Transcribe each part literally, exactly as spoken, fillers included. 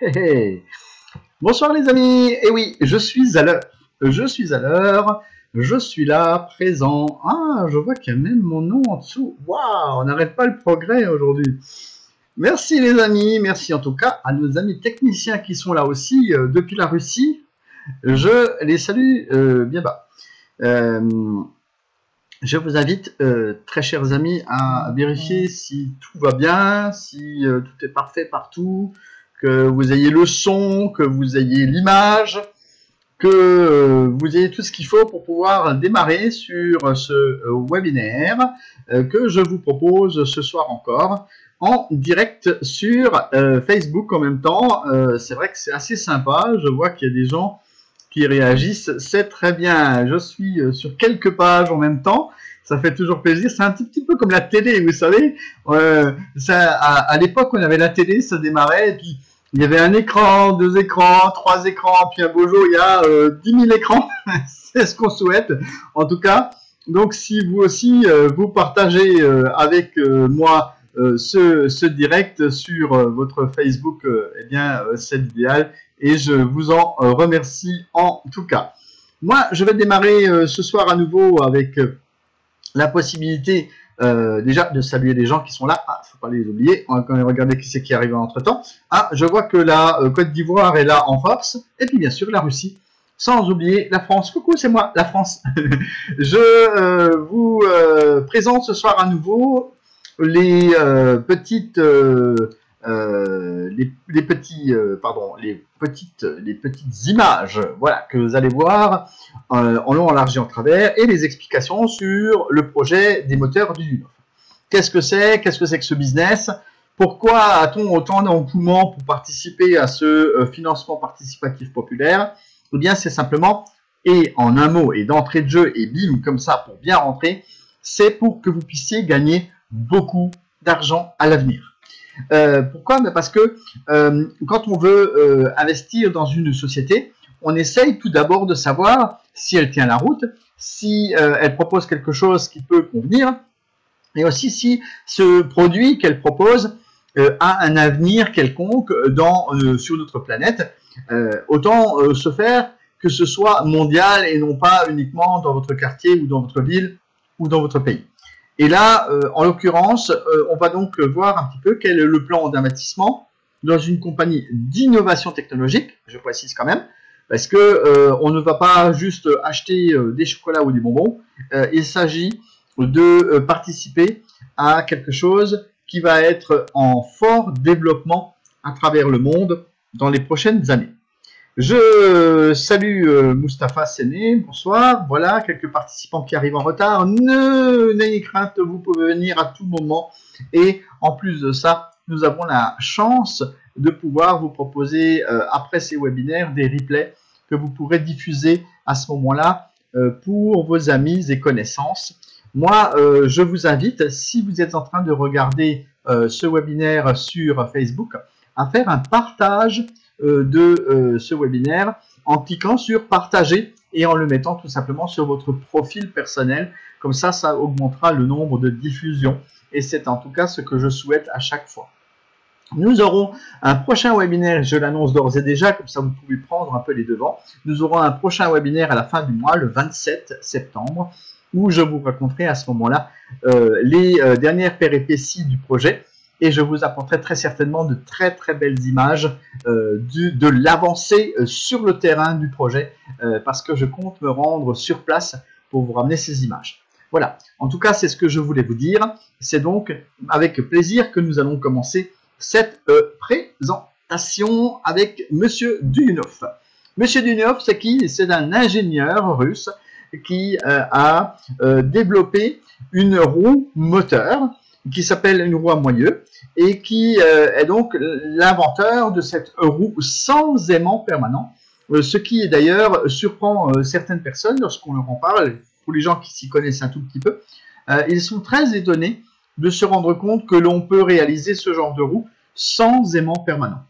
Hey, hey. Bonsoir les amis, et eh oui, je suis à l'heure, je suis à l'heure, je suis là, présent. Ah, je vois qu'il y a même mon nom en dessous. Waouh, on n'arrête pas le progrès aujourd'hui. Merci les amis, merci en tout cas à nos amis techniciens qui sont là aussi euh, depuis la Russie. Je les salue euh, bien bas. Euh, je vous invite, euh, très chers amis, à vérifier si tout va bien, si euh, tout est parfait partout, que vous ayez le son, que vous ayez l'image, que euh, vous ayez tout ce qu'il faut pour pouvoir démarrer sur ce euh, webinaire euh, que je vous propose ce soir encore, en direct sur euh, Facebook en même temps. Euh, c'est vrai que c'est assez sympa, je vois qu'il y a des gens qui réagissent, c'est très bien. Je suis sur quelques pages en même temps, ça fait toujours plaisir. C'est un petit, petit peu comme la télé, vous savez. Euh, ça, à, à l'époque, on avait la télé, ça démarrait, et puis il y avait un écran, deux écrans, trois écrans, puis un beau jour, il y a dix mille écrans. C'est ce qu'on souhaite, en tout cas. Donc, si vous aussi, euh, vous partagez euh, avec euh, moi euh, ce, ce direct sur euh, votre Facebook, euh, eh bien, euh, c'est l'idéal. Et je vous en remercie en tout cas. Moi, je vais démarrer euh, ce soir à nouveau avec euh, la possibilité euh, déjà de saluer les gens qui sont là. Ah, il ne faut pas les oublier. On va quand même regarder qui c'est qui arrive entre temps. Ah, je vois que la euh, Côte d'Ivoire est là en force. Et puis bien sûr la Russie. Sans oublier la France. Coucou, c'est moi, la France. Je euh, vous euh, présente ce soir à nouveau les euh, petites... Euh, Euh, les, les petits, euh, pardon, les petites, les petites images, voilà, que vous allez voir euh, en long, en large et en travers, et les explications sur le projet des moteurs Duyunov. Qu'est-ce que c'est, qu'est-ce que c'est que ce business? Pourquoi a-t-on autant d'engouement pour participer à ce euh, financement participatif populaire? Eh bien, c'est simplement, et en un mot, et d'entrée de jeu, et bim, comme ça, pour bien rentrer, c'est pour que vous puissiez gagner beaucoup d'argent à l'avenir. Euh, pourquoi? Ben parce que euh, quand on veut euh, investir dans une société, on essaye tout d'abord de savoir si elle tient la route, si euh, elle propose quelque chose qui peut convenir, et aussi si ce produit qu'elle propose euh, a un avenir quelconque dans, euh, sur notre planète. Euh, autant euh, se faire que ce soit mondial et non pas uniquement dans votre quartier ou dans votre ville ou dans votre pays. Et là, euh, en l'occurrence, euh, on va donc voir un petit peu quel est le plan d'investissement dans une compagnie d'innovation technologique, je précise quand même, parce que euh, on ne va pas juste acheter euh, des chocolats ou des bonbons, euh, il s'agit de euh, participer à quelque chose qui va être en fort développement à travers le monde dans les prochaines années. Je euh, salue euh, Mustapha Séné, bonsoir, voilà, quelques participants qui arrivent en retard, ne n'ayez crainte, vous pouvez venir à tout moment, et en plus de ça, nous avons la chance de pouvoir vous proposer, euh, après ces webinaires, des replays que vous pourrez diffuser à ce moment-là euh, pour vos amis et connaissances. Moi, euh, je vous invite, si vous êtes en train de regarder euh, ce webinaire sur Facebook, à faire un partage de euh, ce webinaire en cliquant sur partager et en le mettant tout simplement sur votre profil personnel. Comme ça, ça augmentera le nombre de diffusions, et c'est en tout cas ce que je souhaite à chaque fois. Nous aurons un prochain webinaire, je l'annonce d'ores et déjà, comme ça vous pouvez prendre un peu les devants. Nous aurons un prochain webinaire à la fin du mois, le vingt-sept septembre, où je vous raconterai à ce moment-là euh, les euh, dernières péripéties du projet. Et je vous apporterai très certainement de très très belles images euh, du, de l'avancée sur le terrain du projet, euh, parce que je compte me rendre sur place pour vous ramener ces images. Voilà, en tout cas c'est ce que je voulais vous dire. C'est donc avec plaisir que nous allons commencer cette euh, présentation avec Monsieur Duyunov. Monsieur Duyunov, c'est qui? C'est un ingénieur russe qui euh, a euh, développé une roue moteur qui s'appelle une roue à moyeu, et qui euh, est donc l'inventeur de cette roue sans aimant permanent, euh, ce qui d'ailleurs surprend euh, certaines personnes lorsqu'on leur en parle. Pour les gens qui s'y connaissent un tout petit peu, euh, ils sont très étonnés de se rendre compte que l'on peut réaliser ce genre de roue sans aimant permanent.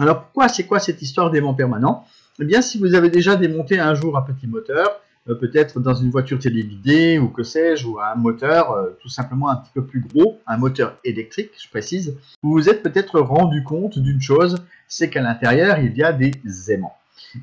Alors pourquoi, c'est quoi cette histoire d'aimant permanent? Eh bien, si vous avez déjà démonté un jour un petit moteur, euh, peut-être dans une voiture téléguidée ou que sais-je, ou à un moteur euh, tout simplement un petit peu plus gros, un moteur électrique, je précise, vous vous êtes peut-être rendu compte d'une chose, c'est qu'à l'intérieur, il y a des aimants.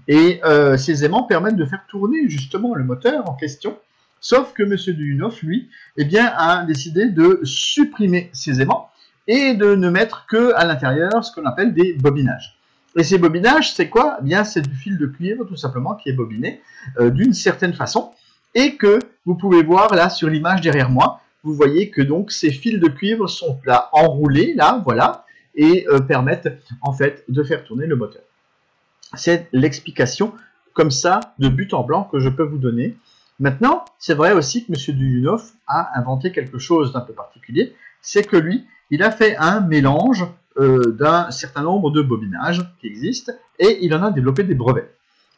Et euh, ces aimants permettent de faire tourner justement le moteur en question, sauf que M. Duyunov, lui, eh bien, a décidé de supprimer ces aimants et de ne mettre qu'à l'intérieur ce qu'on appelle des bobinages. Et ces bobinages, c'est quoi? Eh bien, c'est du fil de cuivre, tout simplement, qui est bobiné euh, d'une certaine façon, et que vous pouvez voir là sur l'image derrière moi, vous voyez que donc ces fils de cuivre sont là enroulés, là, voilà, et euh, permettent en fait de faire tourner le moteur. C'est l'explication comme ça, de but en blanc, que je peux vous donner. Maintenant, c'est vrai aussi que M. Duyunov a inventé quelque chose d'un peu particulier, c'est que lui, il a fait un mélange euh, d'un certain nombre de bobinages qui existent, et il en a développé des brevets.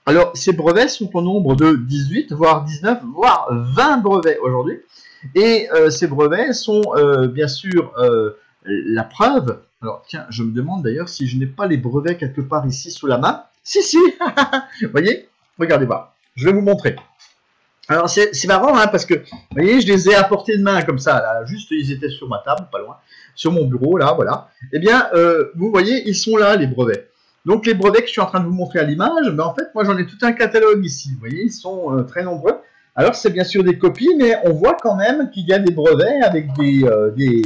Alors, ces brevets sont au nombre de dix-huit, voire dix-neuf, voire vingt brevets aujourd'hui, et euh, ces brevets sont euh, bien sûr euh, la preuve. Alors, tiens, je me demande d'ailleurs si je n'ai pas les brevets quelque part ici sous la main. Si, si, vous voyez, regardez voir, je vais vous montrer. Alors, c'est marrant, hein, parce que, vous voyez, je les ai à portée de main, comme ça, là, juste, ils étaient sur ma table, pas loin, sur mon bureau, là, voilà. Eh bien, euh, vous voyez, ils sont là, les brevets. Donc, les brevets que je suis en train de vous montrer à l'image, ben, en fait, moi, j'en ai tout un catalogue ici, vous voyez, ils sont euh, très nombreux. Alors, c'est bien sûr des copies, mais on voit quand même qu'il y a des brevets avec des, euh, des,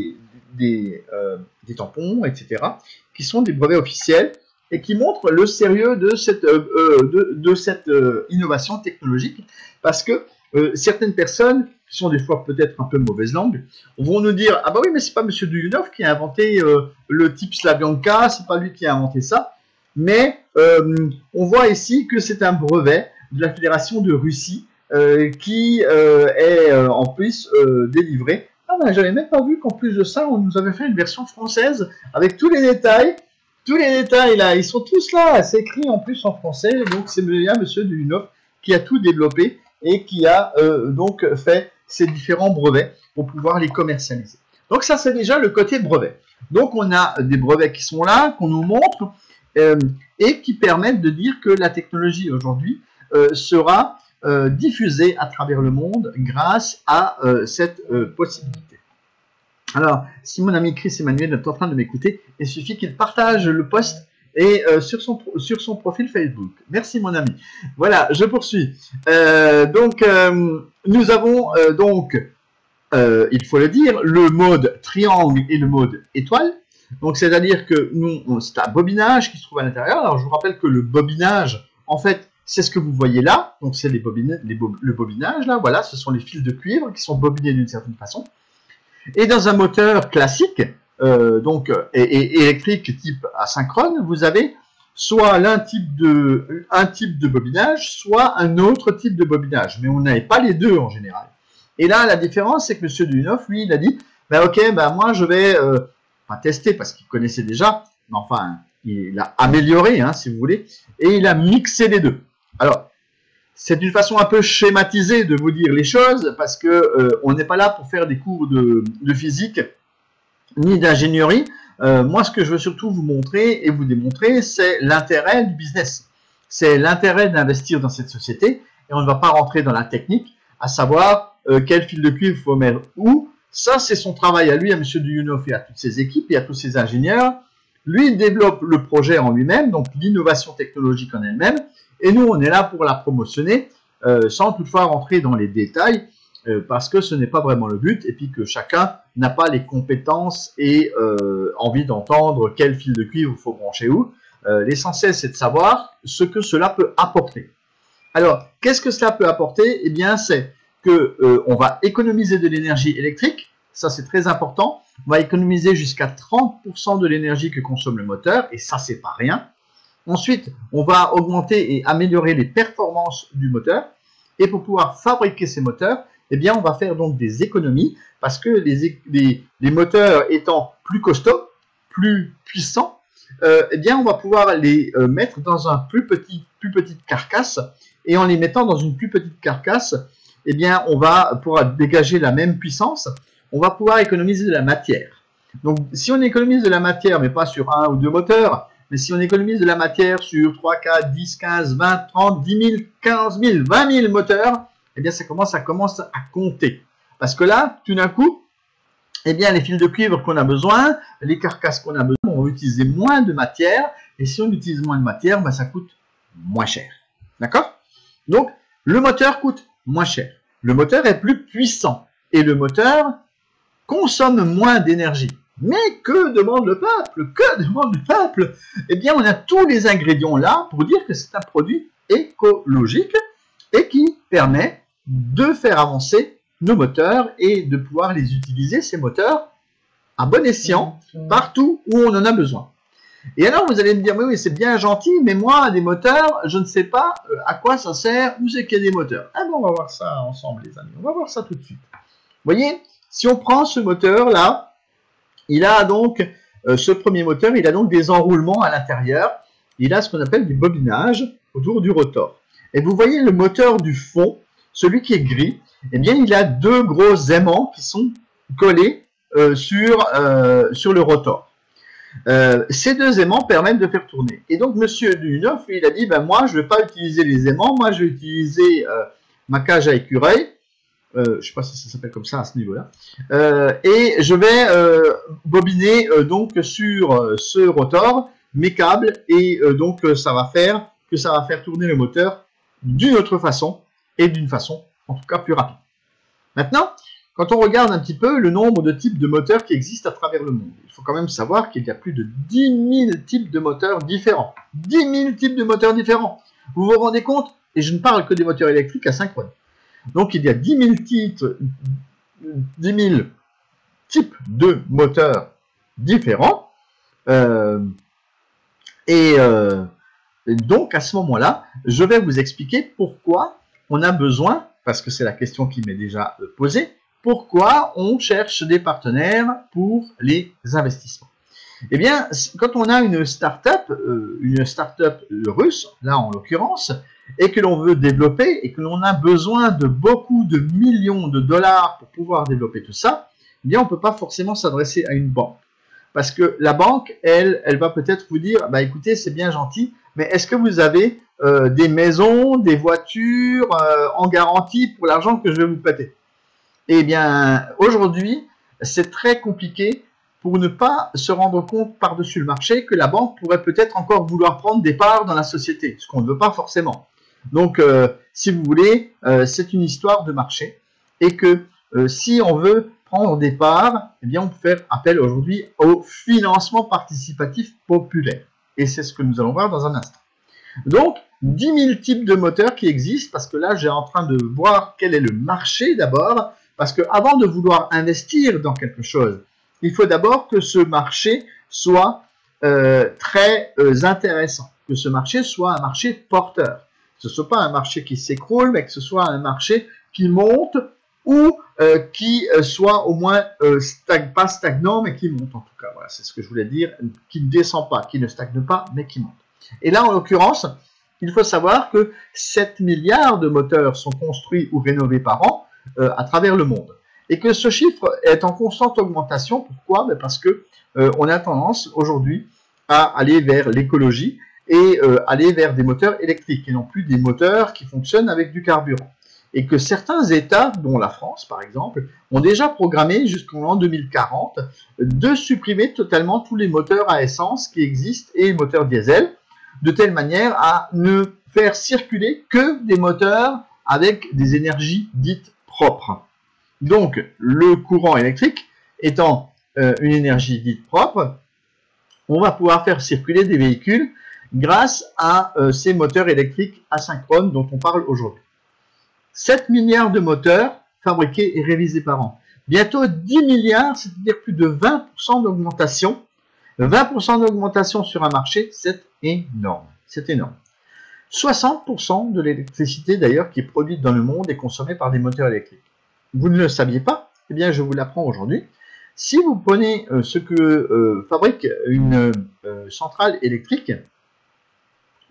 des, euh, des tampons, et cetera, qui sont des brevets officiels et qui montrent le sérieux de cette, euh, de, de cette euh, innovation technologique, parce que euh, certaines personnes, qui sont des fois peut-être un peu mauvaise langue, vont nous dire « Ah bah oui, mais c'est pas M. Duyunov qui a inventé euh, le type Slavyanka, c'est pas lui qui a inventé ça. » Mais euh, on voit ici que c'est un brevet de la Fédération de Russie euh, qui euh, est euh, en plus euh, délivré. Ah ben, j'avais même pas vu qu'en plus de ça, on nous avait fait une version française avec tous les détails. Tous les détails, là, ils sont tous là, c'est écrit en plus en français, donc c'est bien M. Duyunov qui a tout développé et qui a euh, donc fait ces différents brevets pour pouvoir les commercialiser. Donc ça, c'est déjà le côté brevet. Donc on a des brevets qui sont là, qu'on nous montre, euh, et qui permettent de dire que la technologie aujourd'hui euh, sera euh, diffusée à travers le monde grâce à euh, cette euh, possibilité. Alors, si mon ami Chris Emmanuel est en train de m'écouter, il suffit qu'il partage le post et, euh, sur, son, sur son profil Facebook. Merci mon ami. Voilà, je poursuis. Euh, donc, euh, nous avons euh, donc, euh, il faut le dire, le mode triangle et le mode étoile. Donc, c'est-à-dire que nous, c'est un bobinage qui se trouve à l'intérieur. Alors, je vous rappelle que le bobinage, en fait, c'est ce que vous voyez là. Donc, c'est les bobine, les bo le bobinage, là, voilà, ce sont les fils de cuivre qui sont bobinés d'une certaine façon. Et dans un moteur classique, euh, donc et, et électrique type asynchrone, vous avez soit l'un type de, un type de bobinage, soit un autre type de bobinage. Mais on n'avait pas les deux en général. Et là, la différence, c'est que M. Duyunov, lui, il a dit, bah, ok, bah, moi je vais euh, pas tester parce qu'il connaissait déjà, mais enfin, il a amélioré, hein, si vous voulez, et il a mixé les deux. Alors, c'est une façon un peu schématisée de vous dire les choses, parce que euh, on n'est pas là pour faire des cours de, de physique ni d'ingénierie. Euh, moi, ce que je veux surtout vous montrer et vous démontrer, c'est l'intérêt du business. C'est l'intérêt d'investir dans cette société, et on ne va pas rentrer dans la technique, à savoir euh, quel fil de cuivre faut mettre où. Ça, c'est son travail à lui, à M. Duyunov et à toutes ses équipes et à tous ses ingénieurs. Lui, il développe le projet en lui-même, donc l'innovation technologique en elle-même. Et nous, on est là pour la promotionner, euh, sans toutefois rentrer dans les détails, euh, parce que ce n'est pas vraiment le but, et puis que chacun n'a pas les compétences et euh, envie d'entendre quel fil de cuivre il faut brancher où. Euh, L'essentiel, c'est de savoir ce que cela peut apporter. Alors, qu'est-ce que cela peut apporter? Eh bien, c'est que euh, on va économiser de l'énergie électrique, ça c'est très important, on va économiser jusqu'à trente pour cent de l'énergie que consomme le moteur, et ça, c'est pas rien. Ensuite, on va augmenter et améliorer les performances du moteur. Et pour pouvoir fabriquer ces moteurs, eh bien, on va faire donc des économies, parce que les, les, les moteurs étant plus costauds, plus puissants, euh, eh bien, on va pouvoir les euh, mettre dans un plus petit, plus petite carcasse. Et en les mettant dans une plus petite carcasse, eh bien, on va pouvoir dégager la même puissance. On va pouvoir économiser de la matière. Donc, si on économise de la matière, mais pas sur un ou deux moteurs, mais si on économise de la matière sur trois, quatre, dix, quinze, vingt, trente, dix mille, quinze mille, vingt mille moteurs, eh bien, ça commence, ça commence à compter. Parce que là, tout d'un coup, eh bien, les fils de cuivre qu'on a besoin, les carcasses qu'on a besoin, on va utiliser moins de matière. Et si on utilise moins de matière, ben, ça coûte moins cher. D'accord? Donc, le moteur coûte moins cher. Le moteur est plus puissant. Et le moteur consomme moins d'énergie. Mais que demande le peuple? Que demande le peuple? Eh bien, on a tous les ingrédients là pour dire que c'est un produit écologique et qui permet de faire avancer nos moteurs et de pouvoir les utiliser, ces moteurs, à bon escient, partout où on en a besoin. Et alors, vous allez me dire, oui, oui, c'est bien gentil, mais moi, des moteurs, je ne sais pas à quoi ça sert, où c'est qu'il y a des moteurs. Ah bon, on va voir ça ensemble, les amis. On va voir ça tout de suite. Vous voyez, si on prend ce moteur-là, il a donc, euh, ce premier moteur, il a donc des enroulements à l'intérieur. Il a ce qu'on appelle du bobinage autour du rotor. Et vous voyez le moteur du fond, celui qui est gris, eh bien, il a deux gros aimants qui sont collés euh, sur, euh, sur le rotor. Euh, ces deux aimants permettent de faire tourner. Et donc, Monsieur Duyunov, il a dit, ben, moi, je ne vais pas utiliser les aimants, moi, je vais utiliser euh, ma cage à écureuil. Euh, je ne sais pas si ça s'appelle comme ça à ce niveau-là, euh, et je vais euh, bobiner euh, donc sur euh, ce rotor mes câbles, et euh, donc euh, ça va faire que ça va faire tourner le moteur d'une autre façon, et d'une façon en tout cas plus rapide. Maintenant, quand on regarde un petit peu le nombre de types de moteurs qui existent à travers le monde, il faut quand même savoir qu'il y a plus de dix mille types de moteurs différents. dix mille types de moteurs différents. Vous vous rendez compte? Et je ne parle que des moteurs électriques asynchrones. Donc, il y a dix mille, titres, dix mille types de moteurs différents. Euh, et euh, donc, à ce moment-là, je vais vous expliquer pourquoi on a besoin, parce que c'est la question qui m'est déjà posée, pourquoi on cherche des partenaires pour les investissements. Eh bien, quand on a une start-up, une start-up russe, là en l'occurrence, et que l'on veut développer, et que l'on a besoin de beaucoup de millions de dollars pour pouvoir développer tout ça, eh bien, on ne peut pas forcément s'adresser à une banque. Parce que la banque, elle, elle va peut-être vous dire, bah, écoutez, c'est bien gentil, mais est-ce que vous avez euh, des maisons, des voitures euh, en garantie pour l'argent que je vais vous prêter? Eh bien, aujourd'hui, c'est très compliqué pour ne pas se rendre compte par-dessus le marché que la banque pourrait peut-être encore vouloir prendre des parts dans la société, ce qu'on ne veut pas forcément. Donc, euh, si vous voulez, euh, c'est une histoire de marché, et que euh, si on veut prendre des parts, eh bien, on peut faire appel aujourd'hui au financement participatif populaire. Et c'est ce que nous allons voir dans un instant. Donc, dix mille types de moteurs qui existent, parce que là, j'ai en train de voir quel est le marché d'abord, parce qu'avant de vouloir investir dans quelque chose, il faut d'abord que ce marché soit euh, très euh, intéressant, que ce marché soit un marché porteur. Que ce ne soit pas un marché qui s'écroule, mais que ce soit un marché qui monte ou euh, qui soit au moins euh, stag pas stagnant, mais qui monte en tout cas. Voilà, c'est ce que je voulais dire, qui ne descend pas, qui ne stagne pas, mais qui monte. Et là, en l'occurrence, il faut savoir que sept milliards de moteurs sont construits ou rénovés par an euh, à travers le monde. Et que ce chiffre est en constante augmentation. Pourquoi? Ben parce que euh, on a tendance aujourd'hui à aller vers l'écologie et euh, aller vers des moteurs électriques et non plus des moteurs qui fonctionnent avec du carburant. Et que certains États, dont la France par exemple, ont déjà programmé jusqu'en l'an deux mille quarante de supprimer totalement tous les moteurs à essence qui existent et les moteurs diesel, de telle manière à ne faire circuler que des moteurs avec des énergies dites propres. Donc, le courant électrique étant euh, une énergie dite propre, on va pouvoir faire circuler des véhicules grâce à euh, ces moteurs électriques asynchrones dont on parle aujourd'hui. sept milliards de moteurs fabriqués et révisés par an. Bientôt dix milliards, c'est-à-dire plus de vingt pour cent d'augmentation. vingt pour cent d'augmentation sur un marché, c'est énorme. C'est énorme. soixante pour cent de l'électricité d'ailleurs qui est produite dans le monde est consommée par des moteurs électriques. Vous ne le saviez pas? Eh bien, je vous l'apprends aujourd'hui. Si vous prenez euh, ce que euh, fabrique une euh, centrale électrique,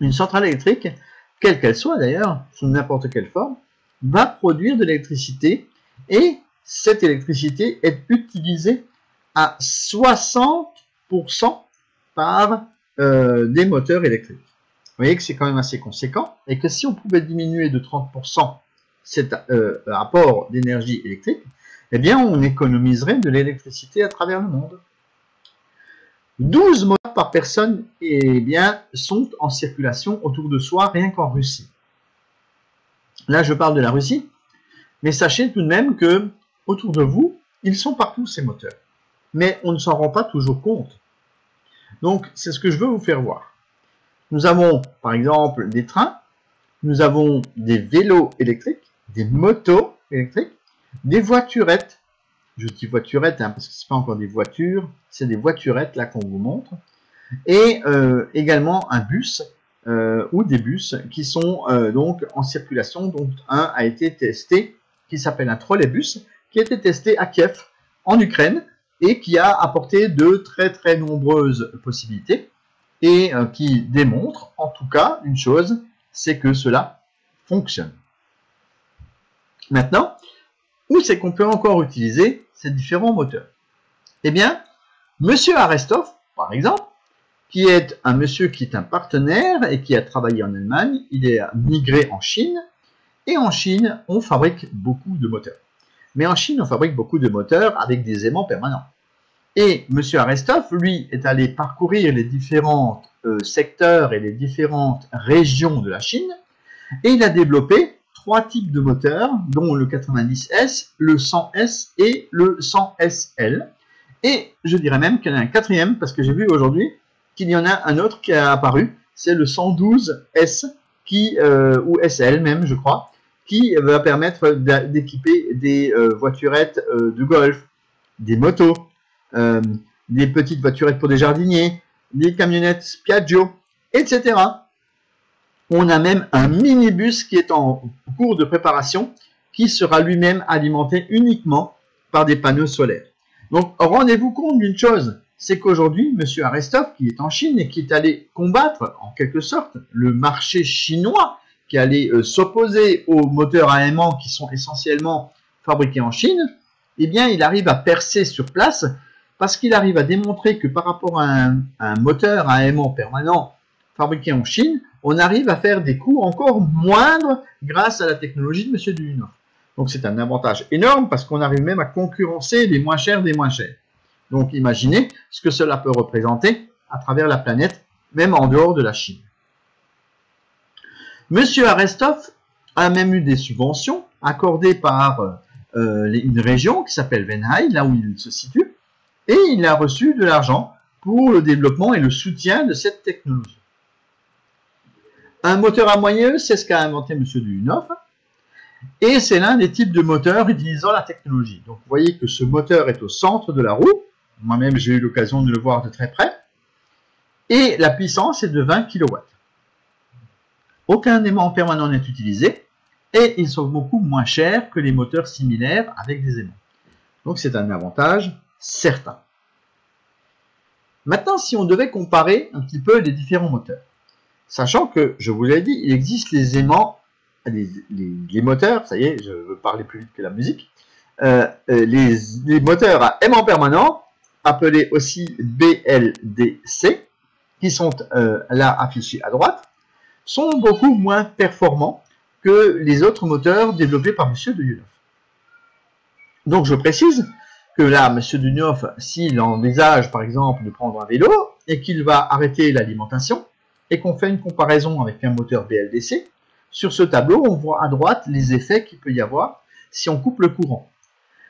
une centrale électrique, quelle qu'elle soit d'ailleurs, sous n'importe quelle forme, va produire de l'électricité et cette électricité est utilisée à soixante pour cent par euh, des moteurs électriques. Vous voyez que c'est quand même assez conséquent et que si on pouvait diminuer de trente pour cent cet euh, apport d'énergie électrique, eh bien, on économiserait de l'électricité à travers le monde. douze moteurs par personne eh bien, sont en circulation autour de soi, rien qu'en Russie. Là, je parle de la Russie, mais sachez tout de même que autour de vous, ils sont partout, ces moteurs. Mais on ne s'en rend pas toujours compte. Donc, c'est ce que je veux vous faire voir. Nous avons, par exemple, des trains, nous avons des vélos électriques, des motos électriques, des voiturettes. Je dis voiturettes hein, parce que ce n'est pas encore des voitures, c'est des voiturettes là qu'on vous montre. Et euh, également un bus euh, ou des bus qui sont euh, donc en circulation, dont un a été testé, qui s'appelle un trolleybus, qui a été testé à Kiev, en Ukraine, et qui a apporté de très très nombreuses possibilités, et euh, qui démontre en tout cas une chose, c'est que cela fonctionne. Maintenant, où c'est qu'on peut encore utiliser ces différents moteurs? Eh bien, Monsieur Arestov, par exemple, qui est un monsieur qui est un partenaire et qui a travaillé en Allemagne, il est migré en Chine, et en Chine, on fabrique beaucoup de moteurs. Mais en Chine, on fabrique beaucoup de moteurs avec des aimants permanents. Et M. Arestov, lui, est allé parcourir les différents euh, secteurs et les différentes régions de la Chine, et il a développé trois types de moteurs, dont le quatre-vingt-dix S, le cent S et le cent S L. Et je dirais même qu'il y en a un quatrième, parce que j'ai vu aujourd'hui qu'il y en a un autre qui a apparu, c'est le cent douze S, qui, euh, ou S L même, je crois, qui va permettre d'équiper des euh, voiturettes euh, de golf, des motos, euh, des petites voiturettes pour des jardiniers, des camionnettes Piaggio, et cetera. On a même un minibus qui est en cours de préparation, qui sera lui-même alimenté uniquement par des panneaux solaires. Donc, rendez-vous compte d'une chose, c'est qu'aujourd'hui, M. Arestov, qui est en Chine et qui est allé combattre, en quelque sorte, le marché chinois, qui allait euh, s'opposer aux moteurs à aimants qui sont essentiellement fabriqués en Chine, eh bien, il arrive à percer sur place parce qu'il arrive à démontrer que par rapport à un, à un moteur à aimant permanent fabriqué en Chine, on arrive à faire des coûts encore moindres grâce à la technologie de M. Duyunov. Donc, c'est un avantage énorme parce qu'on arrive même à concurrencer les moins chers des moins chers. Donc, imaginez ce que cela peut représenter à travers la planète, même en dehors de la Chine. Monsieur Arestov a même eu des subventions accordées par euh, une région qui s'appelle Venhaï, là où il se situe, et il a reçu de l'argent pour le développement et le soutien de cette technologie. Un moteur à moyeu, c'est ce qu'a inventé Monsieur Duyunov, et c'est l'un des types de moteurs utilisant la technologie. Donc vous voyez que ce moteur est au centre de la roue, moi-même j'ai eu l'occasion de le voir de très près, et la puissance est de vingt kilowatts. Aucun aimant permanent n'est utilisé, et ils sont beaucoup moins chers que les moteurs similaires avec des aimants. Donc c'est un avantage certain. Maintenant, si on devait comparer un petit peu les différents moteurs, sachant que, je vous l'ai dit, il existe les aimants, les, les, les moteurs, ça y est, je veux parler plus vite que la musique, euh, les, les moteurs à aimant permanent, appelés aussi B L D C, qui sont euh, là affichés à droite, sont beaucoup moins performants que les autres moteurs développés par M. Duyunov. Donc je précise que là, M. Duyunov, s'il envisage par exemple de prendre un vélo et qu'il va arrêter l'alimentation et qu'on fait une comparaison avec un moteur B L D C, sur ce tableau, on voit à droite les effets qu'il peut y avoir si on coupe le courant.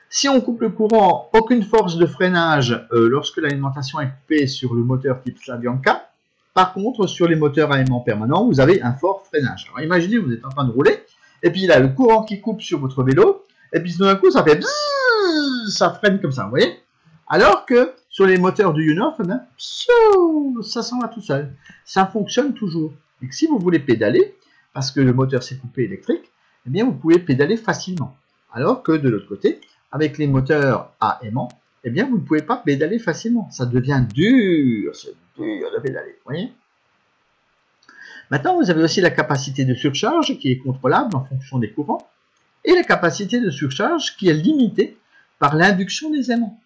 Si on coupe le courant, aucune force de freinage euh, lorsque l'alimentation est coupée sur le moteur type Slavyanka. Par contre, sur les moteurs à aimant permanent, vous avez un fort freinage. Alors imaginez, vous êtes en train de rouler, et puis là, le courant qui coupe sur votre vélo, et puis d'un coup, ça fait bzzz, ça freine comme ça, vous voyez? Alors que sur les moteurs du Duyunov, ben, ça s'en va tout seul. Ça fonctionne toujours. Et que si vous voulez pédaler, parce que le moteur s'est coupé électrique, eh bien, vous pouvez pédaler facilement. Alors que de l'autre côté, avec les moteurs à aimant, eh bien, vous ne pouvez pas pédaler facilement. Ça devient dur, c'est dur de pédaler, vous voyez? Maintenant, vous avez aussi la capacité de surcharge qui est contrôlable en fonction des courants, et la capacité de surcharge qui est limitée par l'induction des aimants.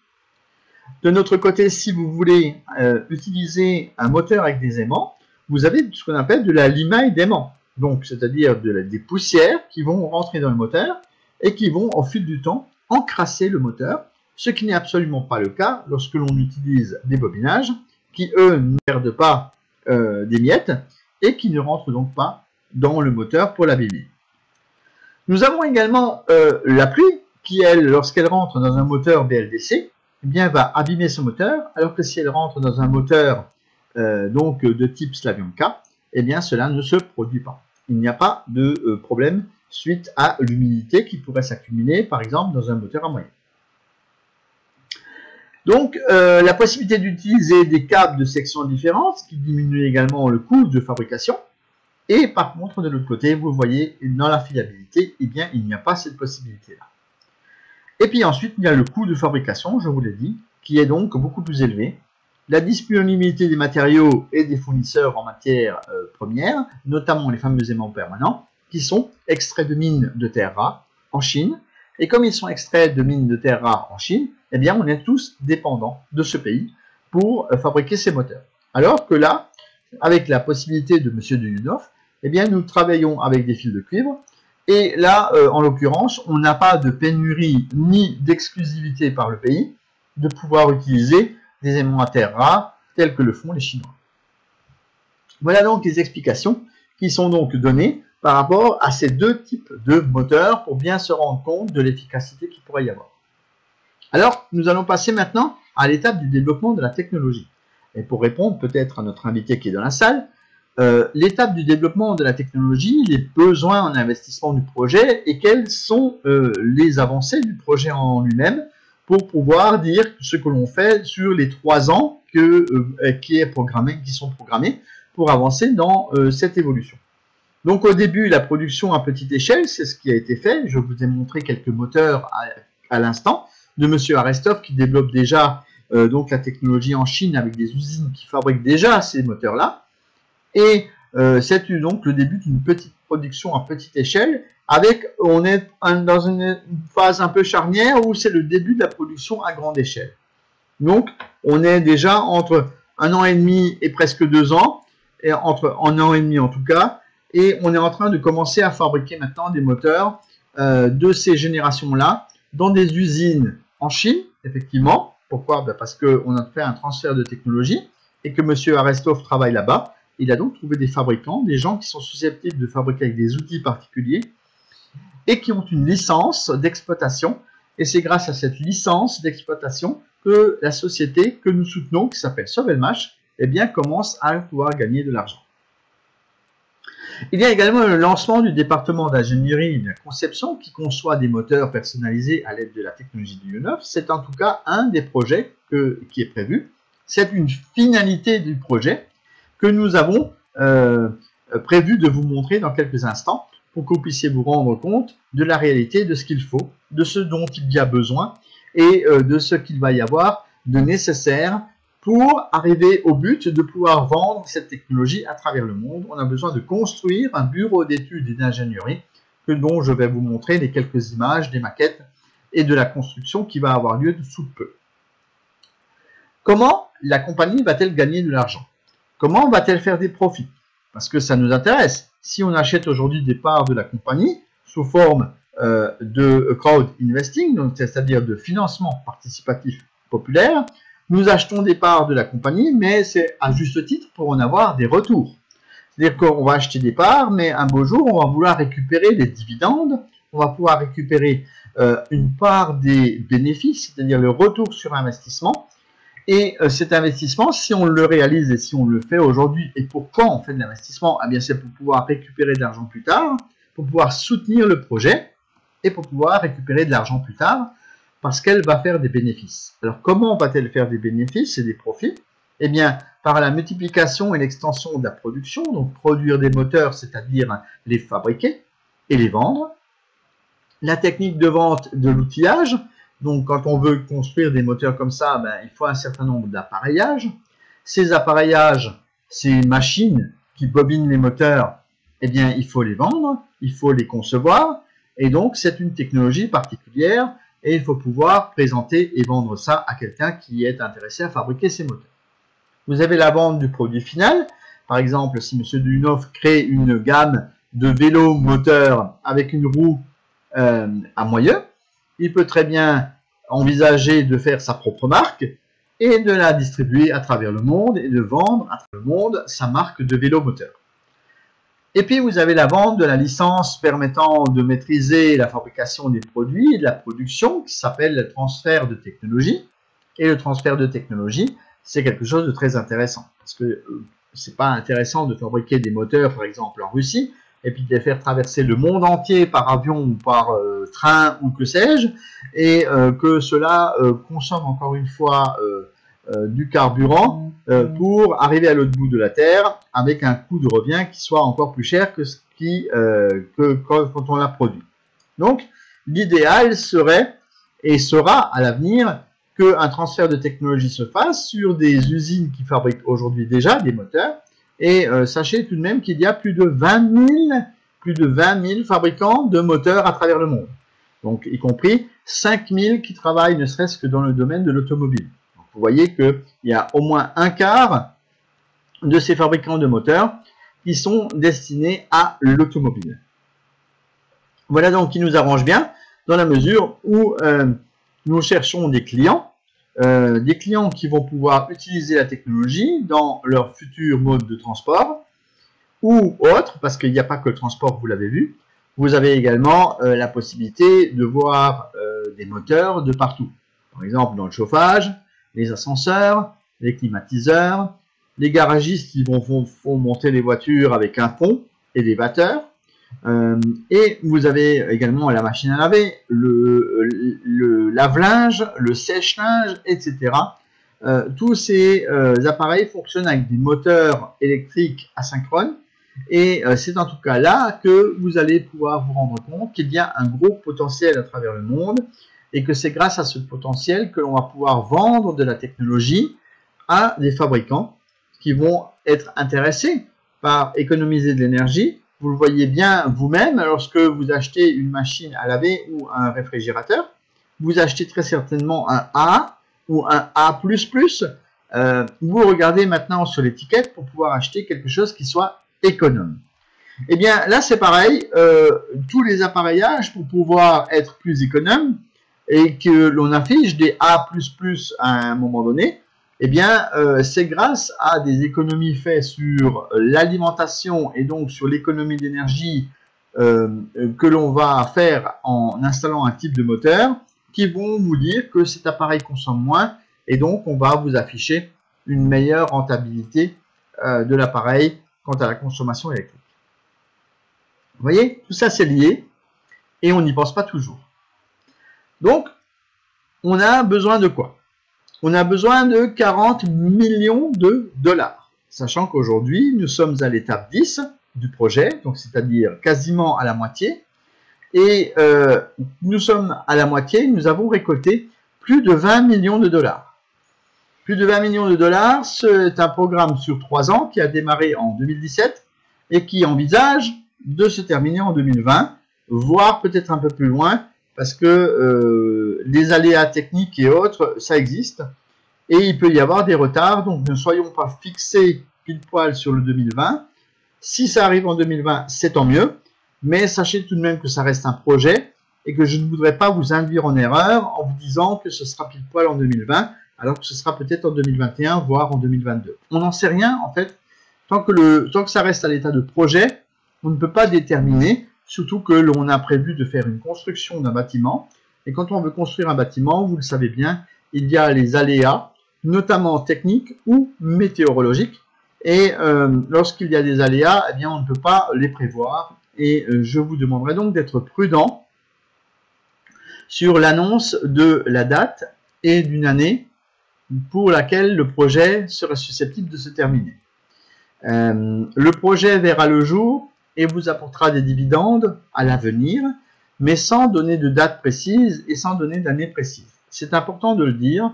De notre côté, si vous voulez euh, utiliser un moteur avec des aimants, vous avez ce qu'on appelle de la limaille d'aimants. donc c'est-à-dire de des poussières qui vont rentrer dans le moteur et qui vont, au fil du temps, encrasser le moteur, ce qui n'est absolument pas le cas lorsque l'on utilise des bobinages qui, eux, ne perdent pas euh, des miettes et qui ne rentrent donc pas dans le moteur pour l'abîmer. Nous avons également euh, la pluie qui, elle, lorsqu'elle rentre dans un moteur B L D C, eh bien, va abîmer son moteur, alors que si elle rentre dans un moteur euh, donc, de type Slavyanka, eh bien, cela ne se produit pas. Il n'y a pas de euh, problème suite à l'humidité qui pourrait s'accumuler, par exemple, dans un moteur à moyen. Donc, euh, la possibilité d'utiliser des câbles de sections différentes, qui diminue également le coût de fabrication. Et par contre, de l'autre côté, vous voyez, dans la fiabilité, eh bien, il n'y a pas cette possibilité-là. Et puis ensuite, il y a le coût de fabrication, je vous l'ai dit, qui est donc beaucoup plus élevé. La disponibilité des matériaux et des fournisseurs en matière euh, première, notamment les fameux aimants permanents, qui sont extraits de mines de terres rares en Chine. Et comme ils sont extraits de mines de terres rares en Chine, eh bien, on est tous dépendants de ce pays pour euh, fabriquer ces moteurs. Alors que là, avec la possibilité de M. Duyunov, eh bien, nous travaillons avec des fils de cuivre. Et là, euh, en l'occurrence, on n'a pas de pénurie ni d'exclusivité par le pays de pouvoir utiliser des aimants à terres rares tels que le font les Chinois. Voilà donc les explications qui sont donc données par rapport à ces deux types de moteurs pour bien se rendre compte de l'efficacité qu'il pourrait y avoir. Alors, nous allons passer maintenant à l'étape du développement de la technologie. Et pour répondre peut-être à notre invité qui est dans la salle, Euh, l'étape du développement de la technologie, les besoins en investissement du projet et quelles sont euh, les avancées du projet en lui-même pour pouvoir dire ce que l'on fait sur les trois ans que, euh, qui, est programmé, qui sont programmés pour avancer dans euh, cette évolution. Donc au début, la production à petite échelle, c'est ce qui a été fait. Je vous ai montré quelques moteurs à, à l'instant de M. Arestov qui développe déjà euh, donc la technologie en Chine avec des usines qui fabriquent déjà ces moteurs-là. Et euh, c'est donc le début d'une petite production à petite échelle, avec, on est un, dans une phase un peu charnière où c'est le début de la production à grande échelle. Donc, on est déjà entre un an et demi et presque deux ans, et entre un an et demi en tout cas, et on est en train de commencer à fabriquer maintenant des moteurs euh, de ces générations-là dans des usines en Chine, effectivement. Pourquoi? Ben parce qu'on a fait un transfert de technologie et que M. Arestov travaille là-bas. Il a donc trouvé des fabricants, des gens qui sont susceptibles de fabriquer avec des outils particuliers et qui ont une licence d'exploitation. Et c'est grâce à cette licence d'exploitation que la société que nous soutenons, qui s'appelle Sovelmash, eh bien, commence à pouvoir gagner de l'argent. Il y a également le lancement du département d'ingénierie et de la conception qui conçoit des moteurs personnalisés à l'aide de la technologie du Duyunov. C'est en tout cas un des projets que, qui est prévu. C'est une finalité du projet que nous avons euh, prévu de vous montrer dans quelques instants pour que vous puissiez vous rendre compte de la réalité, de ce qu'il faut, de ce dont il y a besoin et euh, de ce qu'il va y avoir de nécessaire pour arriver au but de pouvoir vendre cette technologie à travers le monde. On a besoin de construire un bureau d'études et d'ingénierie que dont je vais vous montrer les quelques images, des maquettes et de la construction qui va avoir lieu sous peu. Comment la compagnie va-t-elle gagner de l'argent ? Comment va-t-elle faire des profits? Parce que ça nous intéresse. Si on achète aujourd'hui des parts de la compagnie sous forme euh, de crowd investing, c'est-à-dire de financement participatif populaire, nous achetons des parts de la compagnie, mais c'est à juste titre pour en avoir des retours. C'est-à-dire qu'on va acheter des parts, mais un beau jour, on va vouloir récupérer des dividendes, on va pouvoir récupérer euh, une part des bénéfices, c'est-à-dire le retour sur investissement. Et cet investissement, si on le réalise et si on le fait aujourd'hui, et pourquoi on fait de l'investissement? Eh bien, c'est pour pouvoir récupérer de l'argent plus tard, pour pouvoir soutenir le projet et pour pouvoir récupérer de l'argent plus tard parce qu'elle va faire des bénéfices. Alors, comment va-t-elle faire des bénéfices et des profits? Eh bien, par la multiplication et l'extension de la production, donc produire des moteurs, c'est-à-dire les fabriquer et les vendre. La technique de vente de l'outillage. Donc, quand on veut construire des moteurs comme ça, ben, il faut un certain nombre d'appareillages. Ces appareillages, ces machines qui bobinent les moteurs, eh bien, il faut les vendre, il faut les concevoir. Et donc, c'est une technologie particulière et il faut pouvoir présenter et vendre ça à quelqu'un qui est intéressé à fabriquer ces moteurs. Vous avez la vente du produit final. Par exemple, si M. Duyunov crée une gamme de vélo moteur avec une roue euh, à moyeu, il peut très bien envisager de faire sa propre marque et de la distribuer à travers le monde et de vendre à travers le monde sa marque de vélo moteur. Et puis vous avez la vente de la licence permettant de maîtriser la fabrication des produits et de la production qui s'appelle le transfert de technologie. Et le transfert de technologie, c'est quelque chose de très intéressant parce que c'est pas intéressant de fabriquer des moteurs par exemple en Russie et puis de les faire traverser le monde entier par avion ou par euh, train ou que sais-je, et euh, que cela euh, consomme encore une fois euh, euh, du carburant euh, pour arriver à l'autre bout de la Terre avec un coût de revient qui soit encore plus cher que ce qui, euh, que quand, quand on l'a produit. Donc l'idéal serait et sera à l'avenir qu'un transfert de technologie se fasse sur des usines qui fabriquent aujourd'hui déjà des moteurs. Et euh, sachez tout de même qu'il y a plus de vingt mille fabricants de moteurs à travers le monde. Donc, y compris cinq mille qui travaillent ne serait-ce que dans le domaine de l'automobile. Vous voyez qu'il y a au moins un quart de ces fabricants de moteurs qui sont destinés à l'automobile. Voilà donc qui nous arrange bien dans la mesure où euh, nous cherchons des clients. Euh, des clients qui vont pouvoir utiliser la technologie dans leur futur mode de transport ou autre, parce qu'il n'y a pas que le transport, vous l'avez vu. Vous avez également euh, la possibilité de voir euh, des moteurs de partout. Par exemple, dans le chauffage, les ascenseurs, les climatiseurs, les garagistes qui vont, vont, vont monter les voitures avec un pont et des batteurs. Euh, et vous avez également la machine à laver, le, le lave-linge, le sèche-linge, et cetera. Euh, tous ces euh, appareils fonctionnent avec des moteurs électriques asynchrones, et euh, c'est en tout cas là que vous allez pouvoir vous rendre compte qu'il y a un gros potentiel à travers le monde, et que c'est grâce à ce potentiel que l'on va pouvoir vendre de la technologie à des fabricants qui vont être intéressés par économiser de l'énergie. Vous le voyez bien vous-même, lorsque vous achetez une machine à laver ou un réfrigérateur, vous achetez très certainement un A ou un A plus plus. Euh, vous regardez maintenant sur l'étiquette pour pouvoir acheter quelque chose qui soit économe. Et bien là c'est pareil, euh, tous les appareillages pour pouvoir être plus économe et que l'on affiche des A plus plus à un moment donné, eh bien, euh, c'est grâce à des économies faites sur l'alimentation et donc sur l'économie d'énergie euh, que l'on va faire en installant un type de moteur qui vont vous dire que cet appareil consomme moins et donc on va vous afficher une meilleure rentabilité euh, de l'appareil quant à la consommation électrique. Vous voyez, tout ça c'est lié et on n'y pense pas toujours. Donc, on a besoin de quoi ? On a besoin de quarante millions de dollars, sachant qu'aujourd'hui, nous sommes à l'étape dix du projet, donc c'est-à-dire quasiment à la moitié, et euh, nous sommes à la moitié, nous avons récolté plus de vingt millions de dollars. Plus de vingt millions de dollars, c'est un programme sur trois ans qui a démarré en deux mille dix-sept et qui envisage de se terminer en deux mille vingt, voire peut-être un peu plus loin, parce que euh, les aléas techniques et autres, ça existe, et il peut y avoir des retards, donc ne soyons pas fixés pile poil sur le deux mille vingt. Si ça arrive en deux mille vingt, c'est tant mieux, mais sachez tout de même que ça reste un projet, et que je ne voudrais pas vous induire en erreur en vous disant que ce sera pile poil en deux mille vingt, alors que ce sera peut-être en deux mille vingt et un, voire en deux mille vingt-deux. On n'en sait rien, en fait, tant que, le, tant que ça reste à l'état de projet, on ne peut pas déterminer. Surtout que l'on a prévu de faire une construction d'un bâtiment. Et quand on veut construire un bâtiment, vous le savez bien, il y a les aléas, notamment techniques ou météorologiques. Et euh, lorsqu'il y a des aléas, eh bien, on ne peut pas les prévoir. Et euh, je vous demanderai donc d'être prudent sur l'annonce de la date et d'une année pour laquelle le projet serait susceptible de se terminer. Euh, le projet verra le jour et vous apportera des dividendes à l'avenir, mais sans donner de date précise et sans donner d'année précise. C'est important de le dire,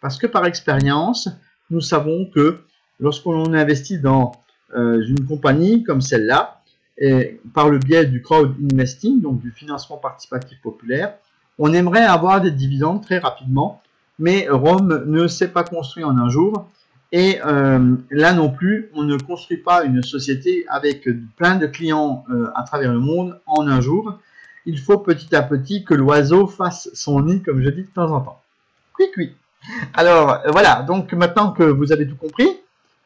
parce que par expérience, nous savons que lorsqu'on investit dans euh, une compagnie comme celle-là, et par le biais du crowd investing, donc du financement participatif populaire, on aimerait avoir des dividendes très rapidement, mais Rome ne s'est pas construite en un jour, Et euh, là non plus, on ne construit pas une société avec plein de clients euh, à travers le monde en un jour. Il faut petit à petit que l'oiseau fasse son nid, comme je dis de temps en temps. Cui, cui. Alors, euh, voilà. Donc, maintenant que vous avez tout compris,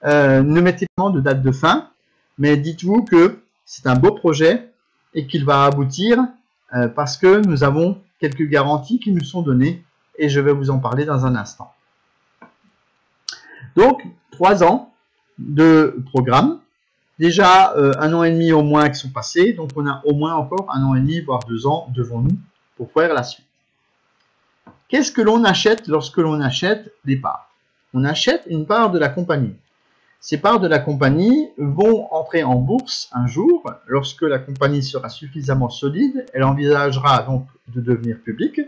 euh, ne mettez pas de date de fin, mais dites-vous que c'est un beau projet et qu'il va aboutir euh, parce que nous avons quelques garanties qui nous sont données et je vais vous en parler dans un instant. Donc, trois ans de programme, déjà euh, un an et demi au moins qui sont passés, donc on a au moins encore un an et demi, voire deux ans devant nous pour faire la suite. Qu'est-ce que l'on achète lorsque l'on achète des parts? On achète une part de la compagnie. Ces parts de la compagnie vont entrer en bourse un jour, lorsque la compagnie sera suffisamment solide, elle envisagera donc de devenir publique.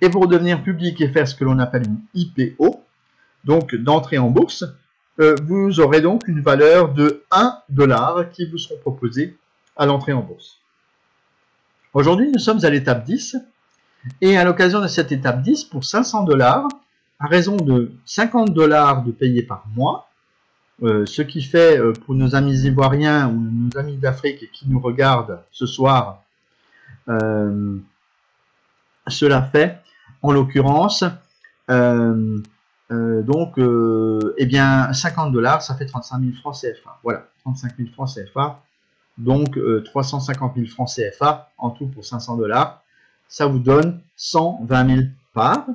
Et pour devenir publique et faire ce que l'on appelle une I P O, donc d'entrée en bourse, euh, vous aurez donc une valeur de un dollar qui vous seront proposés à l'entrée en bourse. Aujourd'hui, nous sommes à l'étape dix, et à l'occasion de cette étape dix, pour cinq cents dollars, à raison de cinquante dollars de payés par mois, euh, ce qui fait euh, pour nos amis ivoiriens ou nos amis d'Afrique qui nous regardent ce soir, euh, cela fait, en l'occurrence, euh, Euh, donc, euh, eh bien, cinquante dollars, ça fait trente-cinq mille francs C F A. Voilà, trente-cinq mille francs C F A. Donc, euh, trois cent cinquante mille francs C F A en tout pour cinq cents dollars. Ça vous donne cent vingt mille parts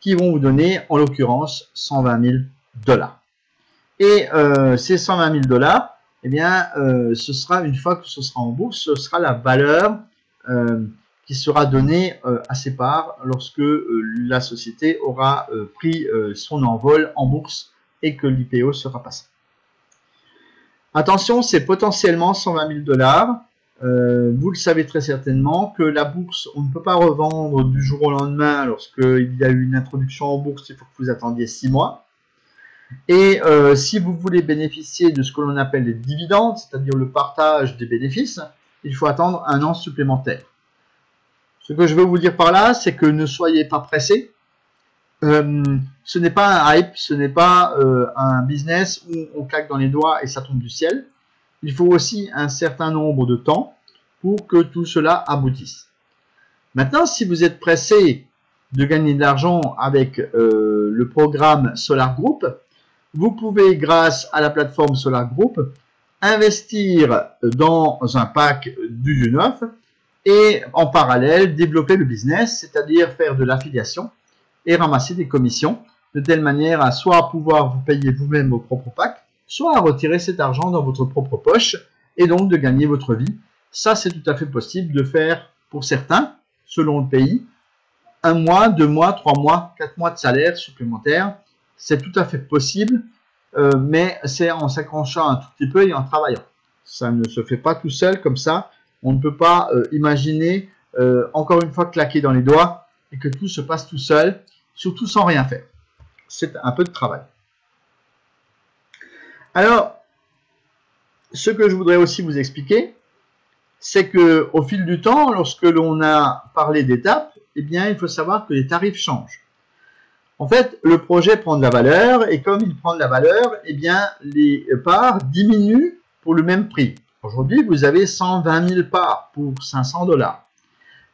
qui vont vous donner, en l'occurrence, cent vingt mille dollars. Et euh, ces cent vingt mille dollars, eh bien, euh, ce sera, une fois que ce sera en bourse, ce sera la valeur euh, qui sera donné euh, à ses parts lorsque euh, la société aura euh, pris euh, son envol en bourse et que l'I P O sera passé. Attention, c'est potentiellement cent vingt mille dollars. Euh, vous le savez très certainement que la bourse, on ne peut pas revendre du jour au lendemain. Lorsqu'il y a eu une introduction en bourse, il faut que vous attendiez six mois. Et euh, si vous voulez bénéficier de ce que l'on appelle les dividendes, c'est-à-dire le partage des bénéfices, il faut attendre un an supplémentaire. Ce que je veux vous dire par là, c'est que ne soyez pas pressés. Euh, ce n'est pas un hype, ce n'est pas euh, un business où on claque dans les doigts et ça tombe du ciel. Il faut aussi un certain nombre de temps pour que tout cela aboutisse. Maintenant, si vous êtes pressé de gagner de l'argent avec euh, le programme Solar Group, vous pouvez, grâce à la plateforme Solar Group, investir dans un pack du Duyunov. Et en parallèle, développer le business, c'est-à-dire faire de l'affiliation et ramasser des commissions, de telle manière à soit pouvoir vous payer vous-même vos propres packs, soit à retirer cet argent dans votre propre poche et donc de gagner votre vie. Ça, c'est tout à fait possible de faire pour certains, selon le pays, un mois, deux mois, trois mois, quatre mois de salaire supplémentaire. C'est tout à fait possible, euh, mais c'est en s'accrochant un tout petit peu et en travaillant. Ça ne se fait pas tout seul comme ça. On ne peut pas euh, imaginer, euh, encore une fois, claquer dans les doigts et que tout se passe tout seul, surtout sans rien faire. C'est un peu de travail. Alors, ce que je voudrais aussi vous expliquer, c'est qu'au fil du temps, lorsque l'on a parlé d'étapes, eh bien, il faut savoir que les tarifs changent. En fait, le projet prend de la valeur et comme il prend de la valeur, eh bien, les parts diminuent pour le même prix. Aujourd'hui, vous avez cent vingt mille parts pour cinq cents dollars.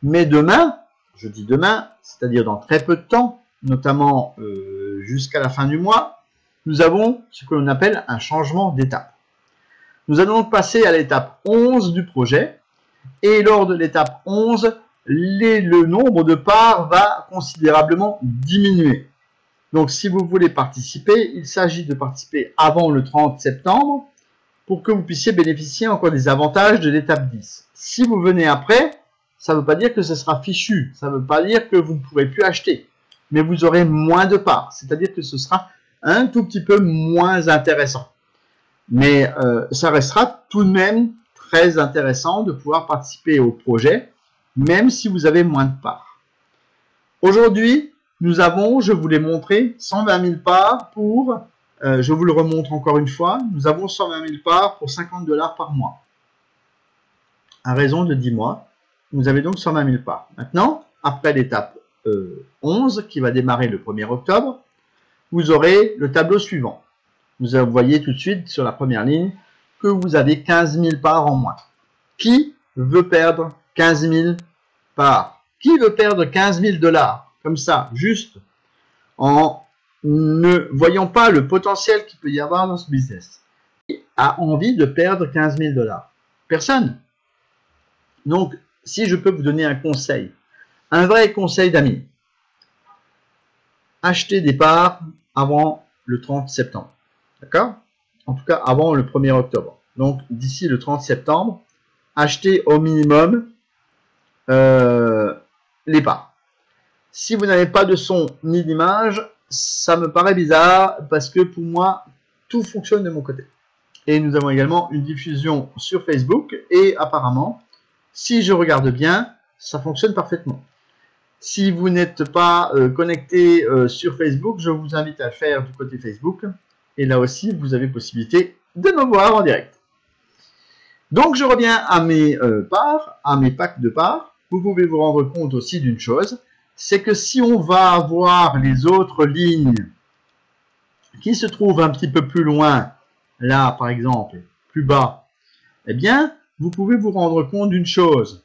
Mais demain, je dis demain, c'est-à-dire dans très peu de temps, notamment euh, jusqu'à la fin du mois, nous avons ce que l'on appelle un changement d'étape. Nous allons donc passer à l'étape onze du projet. Et lors de l'étape onze, les, le nombre de parts va considérablement diminuer. Donc, si vous voulez participer, il s'agit de participer avant le trente septembre. Pour que vous puissiez bénéficier encore des avantages de l'étape dix. Si vous venez après, ça ne veut pas dire que ce sera fichu, ça ne veut pas dire que vous ne pourrez plus acheter, mais vous aurez moins de parts, c'est-à-dire que ce sera un tout petit peu moins intéressant. Mais euh, ça restera tout de même très intéressant de pouvoir participer au projet, même si vous avez moins de parts. Aujourd'hui, nous avons, je vous l'ai montré, cent vingt mille parts pour... Euh, je vous le remontre encore une fois, nous avons cent vingt mille parts pour cinquante dollars par mois. À raison de dix mois, vous avez donc cent vingt mille parts. Maintenant, après l'étape euh, onze, qui va démarrer le premier octobre, vous aurez le tableau suivant. Vous voyez tout de suite sur la première ligne que vous avez quinze mille parts en moins. Qui veut perdre quinze mille parts? Qui veut perdre quinze mille dollars? Comme ça, juste en ne voyant pas le potentiel qu'il peut y avoir dans ce business. Qui a envie de perdre quinze mille dollars? Personne. Donc, si je peux vous donner un conseil, un vrai conseil d'amis, achetez des parts avant le trente septembre. D'accord? En tout cas, avant le premier octobre. Donc, d'ici le trente septembre, achetez au minimum euh, les parts. Si vous n'avez pas de son ni d'image, ça me paraît bizarre parce que pour moi, tout fonctionne de mon côté. Et nous avons également une diffusion sur Facebook et apparemment, si je regarde bien, ça fonctionne parfaitement. Si vous n'êtes pas euh, connecté euh, sur Facebook, je vous invite à le faire du côté Facebook. Et là aussi, vous avez possibilité de me voir en direct. Donc, je reviens à mes euh, parts, à mes packs de parts. Vous pouvez vous rendre compte aussi d'une chose, c'est que si on va avoir les autres lignes qui se trouvent un petit peu plus loin, là par exemple, plus bas, eh bien, vous pouvez vous rendre compte d'une chose,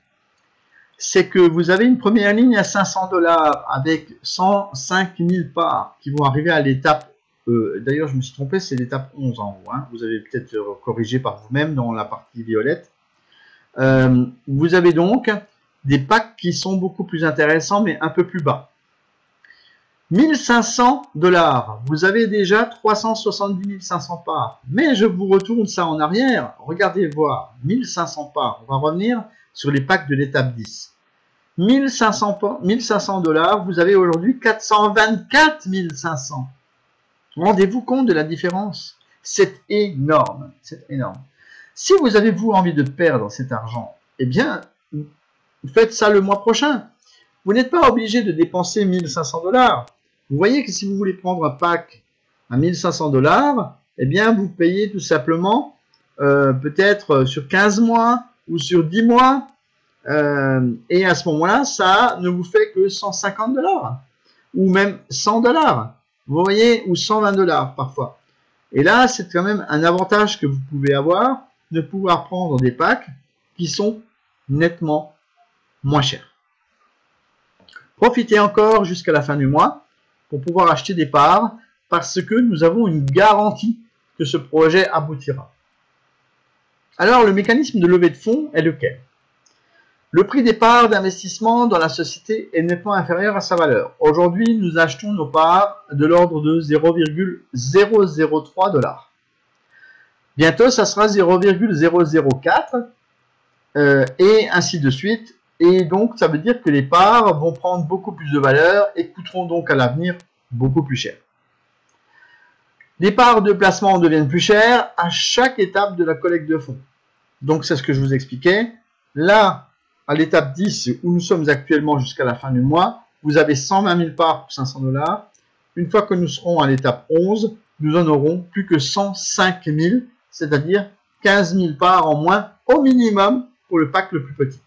c'est que vous avez une première ligne à cinq cents dollars avec cent cinq mille parts qui vont arriver à l'étape, euh, d'ailleurs je me suis trompé, c'est l'étape onze en haut, hein. Vous avez peut-être corrigé par vous-même dans la partie violette. Euh, vous avez donc des packs qui sont beaucoup plus intéressants mais un peu plus bas. mille cinq cents dollars, vous avez déjà trois cent soixante-dix mille cinq cents parts, mais je vous retourne ça en arrière, regardez voir, mille cinq cents parts, on va revenir sur les packs de l'étape dix. mille cinq cents dollars, vous avez aujourd'hui quatre cent vingt-quatre mille cinq cents. Rendez-vous compte de la différence, c'est énorme, c'est énorme. Si vous avez vous envie de perdre cet argent, eh bien, faites ça le mois prochain. Vous n'êtes pas obligé de dépenser mille cinq cents dollars. Vous voyez que si vous voulez prendre un pack à mille cinq cents dollars, eh bien, vous payez tout simplement euh, peut-être sur quinze mois ou sur dix mois. Euh, et à ce moment-là, ça ne vous fait que cent cinquante dollars ou même cent dollars. Vous voyez, ou cent vingt dollars parfois. Et là, c'est quand même un avantage que vous pouvez avoir de pouvoir prendre des packs qui sont nettement moins chers. Profitez encore jusqu'à la fin du mois pour pouvoir acheter des parts parce que nous avons une garantie que ce projet aboutira. Alors, le mécanisme de levée de fonds est lequel? Le prix des parts d'investissement dans la société est nettement inférieur à sa valeur. Aujourd'hui, nous achetons nos parts de l'ordre de zéro virgule zéro zéro trois dollars. Bientôt, ça sera zéro virgule zéro zéro quatre euh, et ainsi de suite. Et donc, ça veut dire que les parts vont prendre beaucoup plus de valeur et coûteront donc à l'avenir beaucoup plus cher. Les parts de placement deviennent plus chères à chaque étape de la collecte de fonds. Donc, c'est ce que je vous expliquais. Là, à l'étape dix, où nous sommes actuellement jusqu'à la fin du mois, vous avez cent vingt mille parts pour cinq cents dollars. Une fois que nous serons à l'étape onze, nous en aurons plus que cent cinq mille, c'est-à-dire quinze mille parts en moins au minimum pour le pack le plus petit.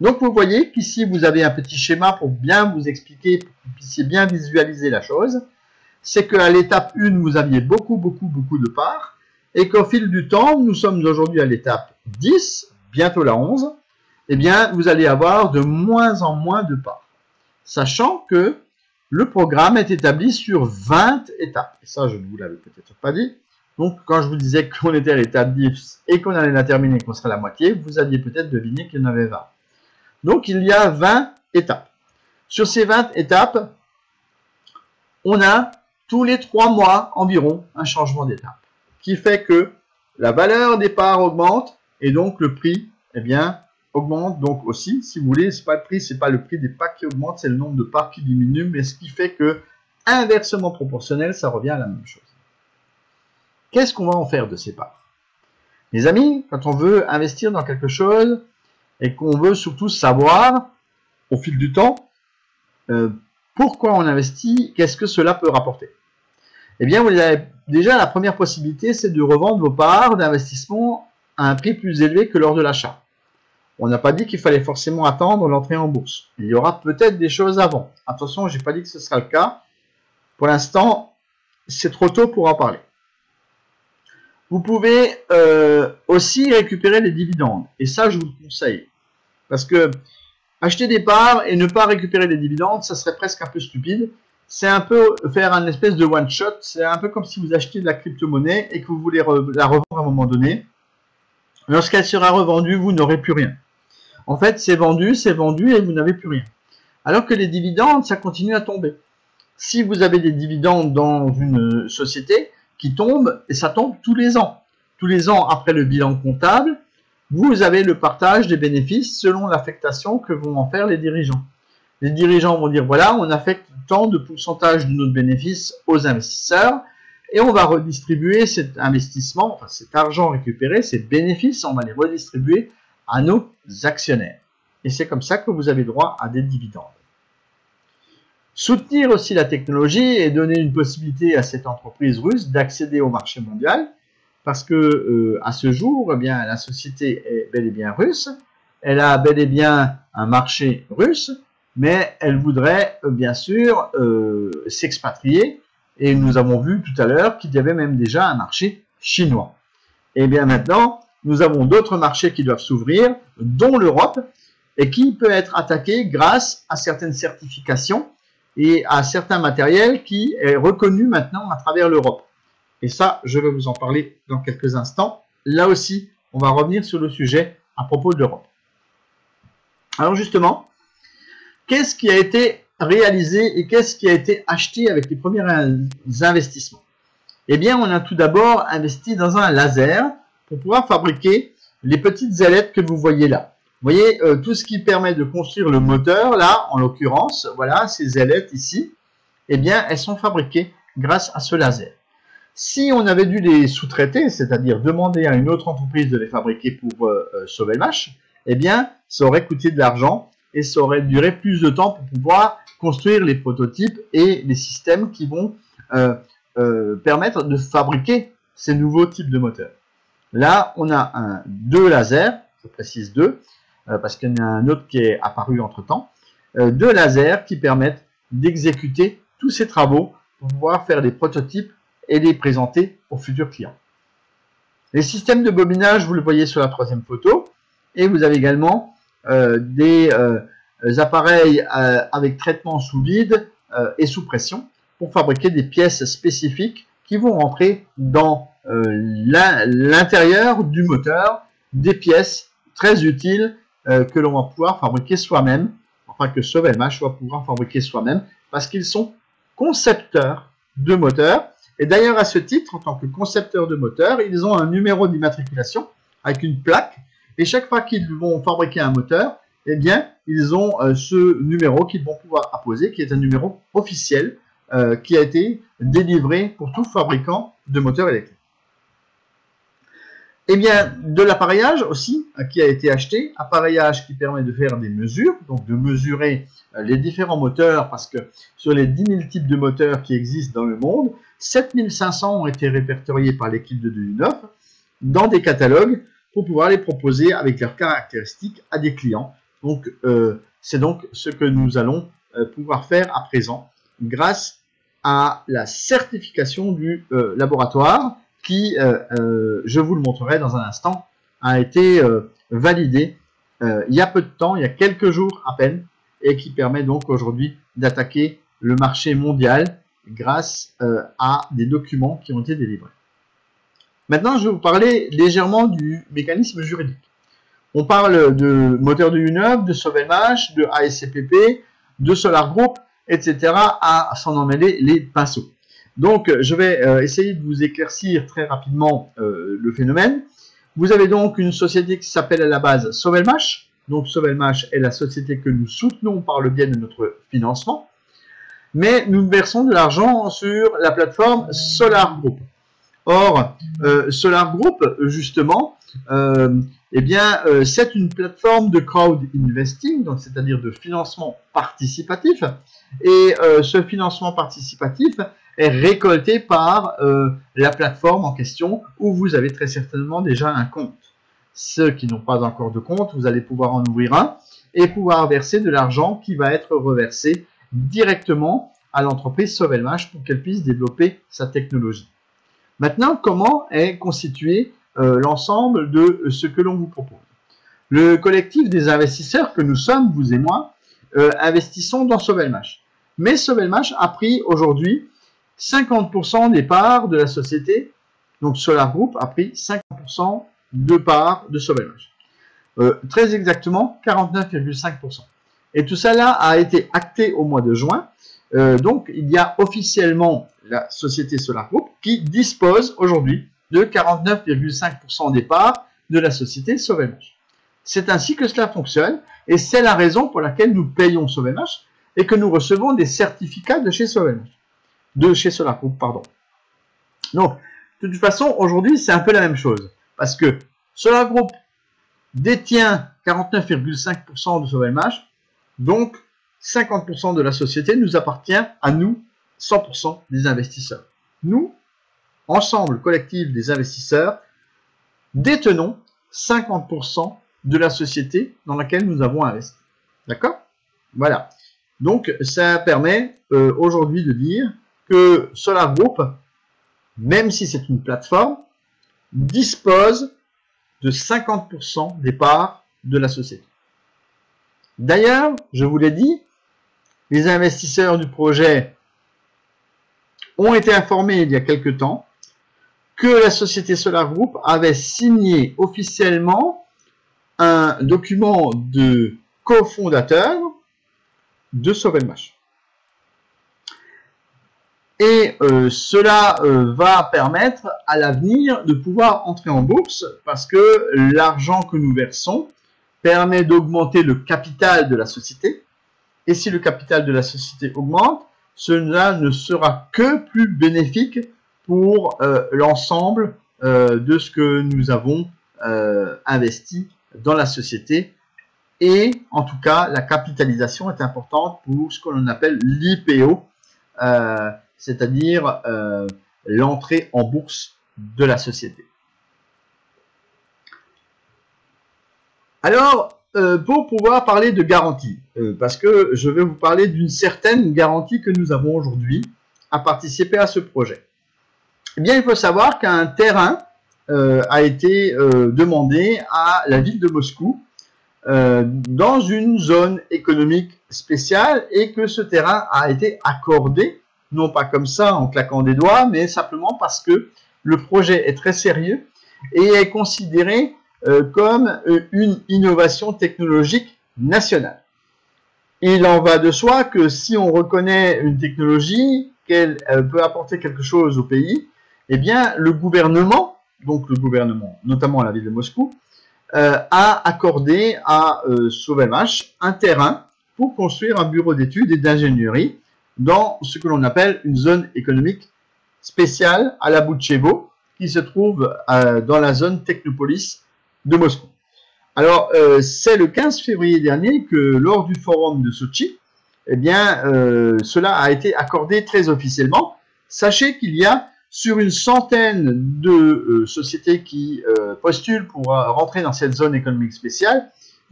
Donc, vous voyez qu'ici, vous avez un petit schéma pour bien vous expliquer, pour que vous puissiez bien visualiser la chose. C'est qu'à l'étape un, vous aviez beaucoup, beaucoup, beaucoup de parts. Et qu'au fil du temps, nous sommes aujourd'hui à l'étape dix, bientôt la onze. Eh bien, vous allez avoir de moins en moins de parts. Sachant que le programme est établi sur vingt étapes. Et ça, je ne vous l'avais peut-être pas dit. Donc, quand je vous disais qu'on était à l'étape dix et qu'on allait la terminer et qu'on serait à la moitié, vous aviez peut-être deviné qu'il y en avait vingt. Donc, il y a vingt étapes. Sur ces vingt étapes, on a tous les trois mois environ un changement d'étape, qui fait que la valeur des parts augmente et donc le prix, eh bien, augmente donc aussi. Si vous voulez, c'est pas le prix, c'est pas le prix des packs qui augmente, c'est le nombre de parts qui diminue, mais ce qui fait que inversement proportionnel, ça revient à la même chose. Qu'est-ce qu'on va en faire de ces parts? Mes amis, quand on veut investir dans quelque chose, et qu'on veut surtout savoir, au fil du temps, euh, pourquoi on investit, qu'est-ce que cela peut rapporter. Eh bien, vous avez déjà la première possibilité, c'est de revendre vos parts d'investissement à un prix plus élevé que lors de l'achat. On n'a pas dit qu'il fallait forcément attendre l'entrée en bourse. Il y aura peut-être des choses avant. Attention, je n'ai pas dit que ce sera le cas. Pour l'instant, c'est trop tôt pour en parler. Vous pouvez euh, aussi récupérer les dividendes. Et ça, je vous le conseille. Parce que acheter des parts et ne pas récupérer les dividendes, ça serait presque un peu stupide. C'est un peu faire un espèce de one-shot. C'est un peu comme si vous achetez de la crypto-monnaie et que vous voulez la revendre à un moment donné. Lorsqu'elle sera revendue, vous n'aurez plus rien. En fait, c'est vendu, c'est vendu et vous n'avez plus rien. Alors que les dividendes, ça continue à tomber. Si vous avez des dividendes dans une société qui tombe, et ça tombe tous les ans. Tous les ans, après le bilan comptable, vous avez le partage des bénéfices selon l'affectation que vont en faire les dirigeants. Les dirigeants vont dire, voilà, on affecte tant de pourcentage de notre bénéfice aux investisseurs, et on va redistribuer cet investissement, enfin cet argent récupéré, ces bénéfices, on va les redistribuer à nos actionnaires. Et c'est comme ça que vous avez droit à des dividendes. Soutenir aussi la technologie et donner une possibilité à cette entreprise russe d'accéder au marché mondial, parce que euh, à ce jour, eh bien, la société est bel et bien russe, elle a bel et bien un marché russe, mais elle voudrait euh, bien sûr euh, s'expatrier, et nous avons vu tout à l'heure qu'il y avait même déjà un marché chinois. Et bien maintenant, nous avons d'autres marchés qui doivent s'ouvrir, dont l'Europe, et qui peut être attaqué grâce à certaines certifications et à certains matériels qui est reconnu maintenant à travers l'Europe. Et ça, je vais vous en parler dans quelques instants. Là aussi, on va revenir sur le sujet à propos de l'Europe. Alors justement, qu'est-ce qui a été réalisé et qu'est-ce qui a été acheté avec les premiers investissements? Eh bien, on a tout d'abord investi dans un laser pour pouvoir fabriquer les petites ailettes que vous voyez là. Vous voyez, euh, tout ce qui permet de construire le moteur, là, en l'occurrence, voilà, ces ailettes ici, eh bien, elles sont fabriquées grâce à ce laser. Si on avait dû les sous-traiter, c'est-à-dire demander à une autre entreprise de les fabriquer pour euh, euh, Sovelmash, eh bien, ça aurait coûté de l'argent et ça aurait duré plus de temps pour pouvoir construire les prototypes et les systèmes qui vont euh, euh, permettre de fabriquer ces nouveaux types de moteurs. Là, on a un, deux lasers, je précise deux, Euh, parce qu'il y en a un autre qui est apparu entre temps, euh, deux lasers qui permettent d'exécuter tous ces travaux pour pouvoir faire des prototypes et les présenter aux futurs clients. Les systèmes de bobinage, vous le voyez sur la troisième photo, et vous avez également euh, des euh, appareils euh, avec traitement sous vide euh, et sous pression pour fabriquer des pièces spécifiques qui vont rentrer dans euh, l'intérieur du moteur, des pièces très utiles Euh, que l'on va pouvoir fabriquer soi-même, enfin que Sovelmash va pouvoir fabriquer soi-même, parce qu'ils sont concepteurs de moteurs. Et d'ailleurs, à ce titre, en tant que concepteurs de moteurs, ils ont un numéro d'immatriculation avec une plaque, et chaque fois qu'ils vont fabriquer un moteur, eh bien, ils ont euh, ce numéro qu'ils vont pouvoir apposer, qui est un numéro officiel, euh, qui a été délivré pour tout fabricant de moteurs électriques. Eh bien, de l'appareillage aussi qui a été acheté, appareillage qui permet de faire des mesures, donc de mesurer les différents moteurs, parce que sur les dix mille types de moteurs qui existent dans le monde, sept mille cinq cents ont été répertoriés par l'équipe de Duyunov dans des catalogues pour pouvoir les proposer avec leurs caractéristiques à des clients. Donc, euh, c'est donc ce que nous allons pouvoir faire à présent grâce à la certification du euh, laboratoire, qui, euh, euh, je vous le montrerai dans un instant, a été euh, validé euh, il y a peu de temps, il y a quelques jours à peine, et qui permet donc aujourd'hui d'attaquer le marché mondial grâce euh, à des documents qui ont été délivrés. Maintenant, je vais vous parler légèrement du mécanisme juridique. On parle de moteur de Duyunov, de Sovelmash, de A S C P P, de Solar Group, et cetera, à s'en emmêler les pinceaux. Donc, je vais euh, essayer de vous éclaircir très rapidement euh, le phénomène. Vous avez donc une société qui s'appelle à la base Sovelmash. Donc, Sovelmash est la société que nous soutenons par le biais de notre financement. Mais nous versons de l'argent sur la plateforme Solar Group. Or, euh, Solar Group, justement, euh, eh bien, euh, c'est une plateforme de crowd investing, donc c'est-à-dire de financement participatif. Et euh, ce financement participatif est récolté par euh, la plateforme en question, où vous avez très certainement déjà un compte. Ceux qui n'ont pas encore de compte, vous allez pouvoir en ouvrir un et pouvoir verser de l'argent qui va être reversé directement à l'entreprise Sovelmash pour qu'elle puisse développer sa technologie. Maintenant, comment est constitué euh, l'ensemble de ce que l'on vous propose? Le collectif des investisseurs que nous sommes, vous et moi, euh, investissons dans Sovelmash. Mais Sovelmash a pris aujourd'hui cinquante pour cent des parts de la société, donc Solar Group a pris cinquante pour cent de parts de Sovelmash. Euh, très exactement, quarante-neuf virgule cinq pour cent. Et tout ça là a été acté au mois de juin. Euh, donc, il y a officiellement la société Solar Group qui dispose aujourd'hui de quarante-neuf virgule cinq pour cent des parts de la société Sovelmash. C'est ainsi que cela fonctionne et c'est la raison pour laquelle nous payons Sovelmash et que nous recevons des certificats de chez Sovelmash, de chez Solar Group, pardon. Donc, de toute façon, aujourd'hui, c'est un peu la même chose parce que Solar Group détient quarante-neuf virgule cinq pour cent de Sovelmash, donc cinquante pour cent de la société nous appartient à nous, cent pour cent des investisseurs. Nous, ensemble collectif des investisseurs, détenons cinquante pour cent de la société dans laquelle nous avons investi. D'accord? Voilà. Donc, ça permet euh, aujourd'hui de dire que Solar Group, même si c'est une plateforme, dispose de cinquante pour cent des parts de la société. D'ailleurs, je vous l'ai dit, les investisseurs du projet ont été informés il y a quelque temps que la société Solar Group avait signé officiellement un document de cofondateur de Sovelmash. Et euh, cela euh, va permettre à l'avenir de pouvoir entrer en bourse parce que l'argent que nous versons permet d'augmenter le capital de la société, et si le capital de la société augmente, cela ne sera que plus bénéfique pour euh, l'ensemble euh, de ce que nous avons euh, investi dans la société, et en tout cas, la capitalisation est importante pour ce qu'on appelle l'I P O, euh, c'est-à-dire euh, l'entrée en bourse de la société. Alors, euh, pour pouvoir parler de garantie, euh, parce que je vais vous parler d'une certaine garantie que nous avons aujourd'hui à participer à ce projet. Eh bien, il faut savoir qu'un terrain euh, a été euh, demandé à la ville de Moscou euh, dans une zone économique spéciale et que ce terrain a été accordé, non pas comme ça en claquant des doigts, mais simplement parce que le projet est très sérieux et est considéré Euh, comme euh, une innovation technologique nationale. Il en va de soi que si on reconnaît une technologie, qu'elle euh, peut apporter quelque chose au pays, eh bien le gouvernement, donc le gouvernement, notamment la ville de Moscou, euh, a accordé à euh, Sovelmash un terrain pour construire un bureau d'études et d'ingénierie dans ce que l'on appelle une zone économique spéciale à Alabuchevo, qui se trouve euh, dans la zone Technopolis de Moscou. Alors, euh, c'est le quinze février dernier que, lors du forum de Sochi, eh bien, euh, cela a été accordé très officiellement. Sachez qu'il y a sur une centaine de euh, sociétés qui euh, postulent pour euh, rentrer dans cette zone économique spéciale.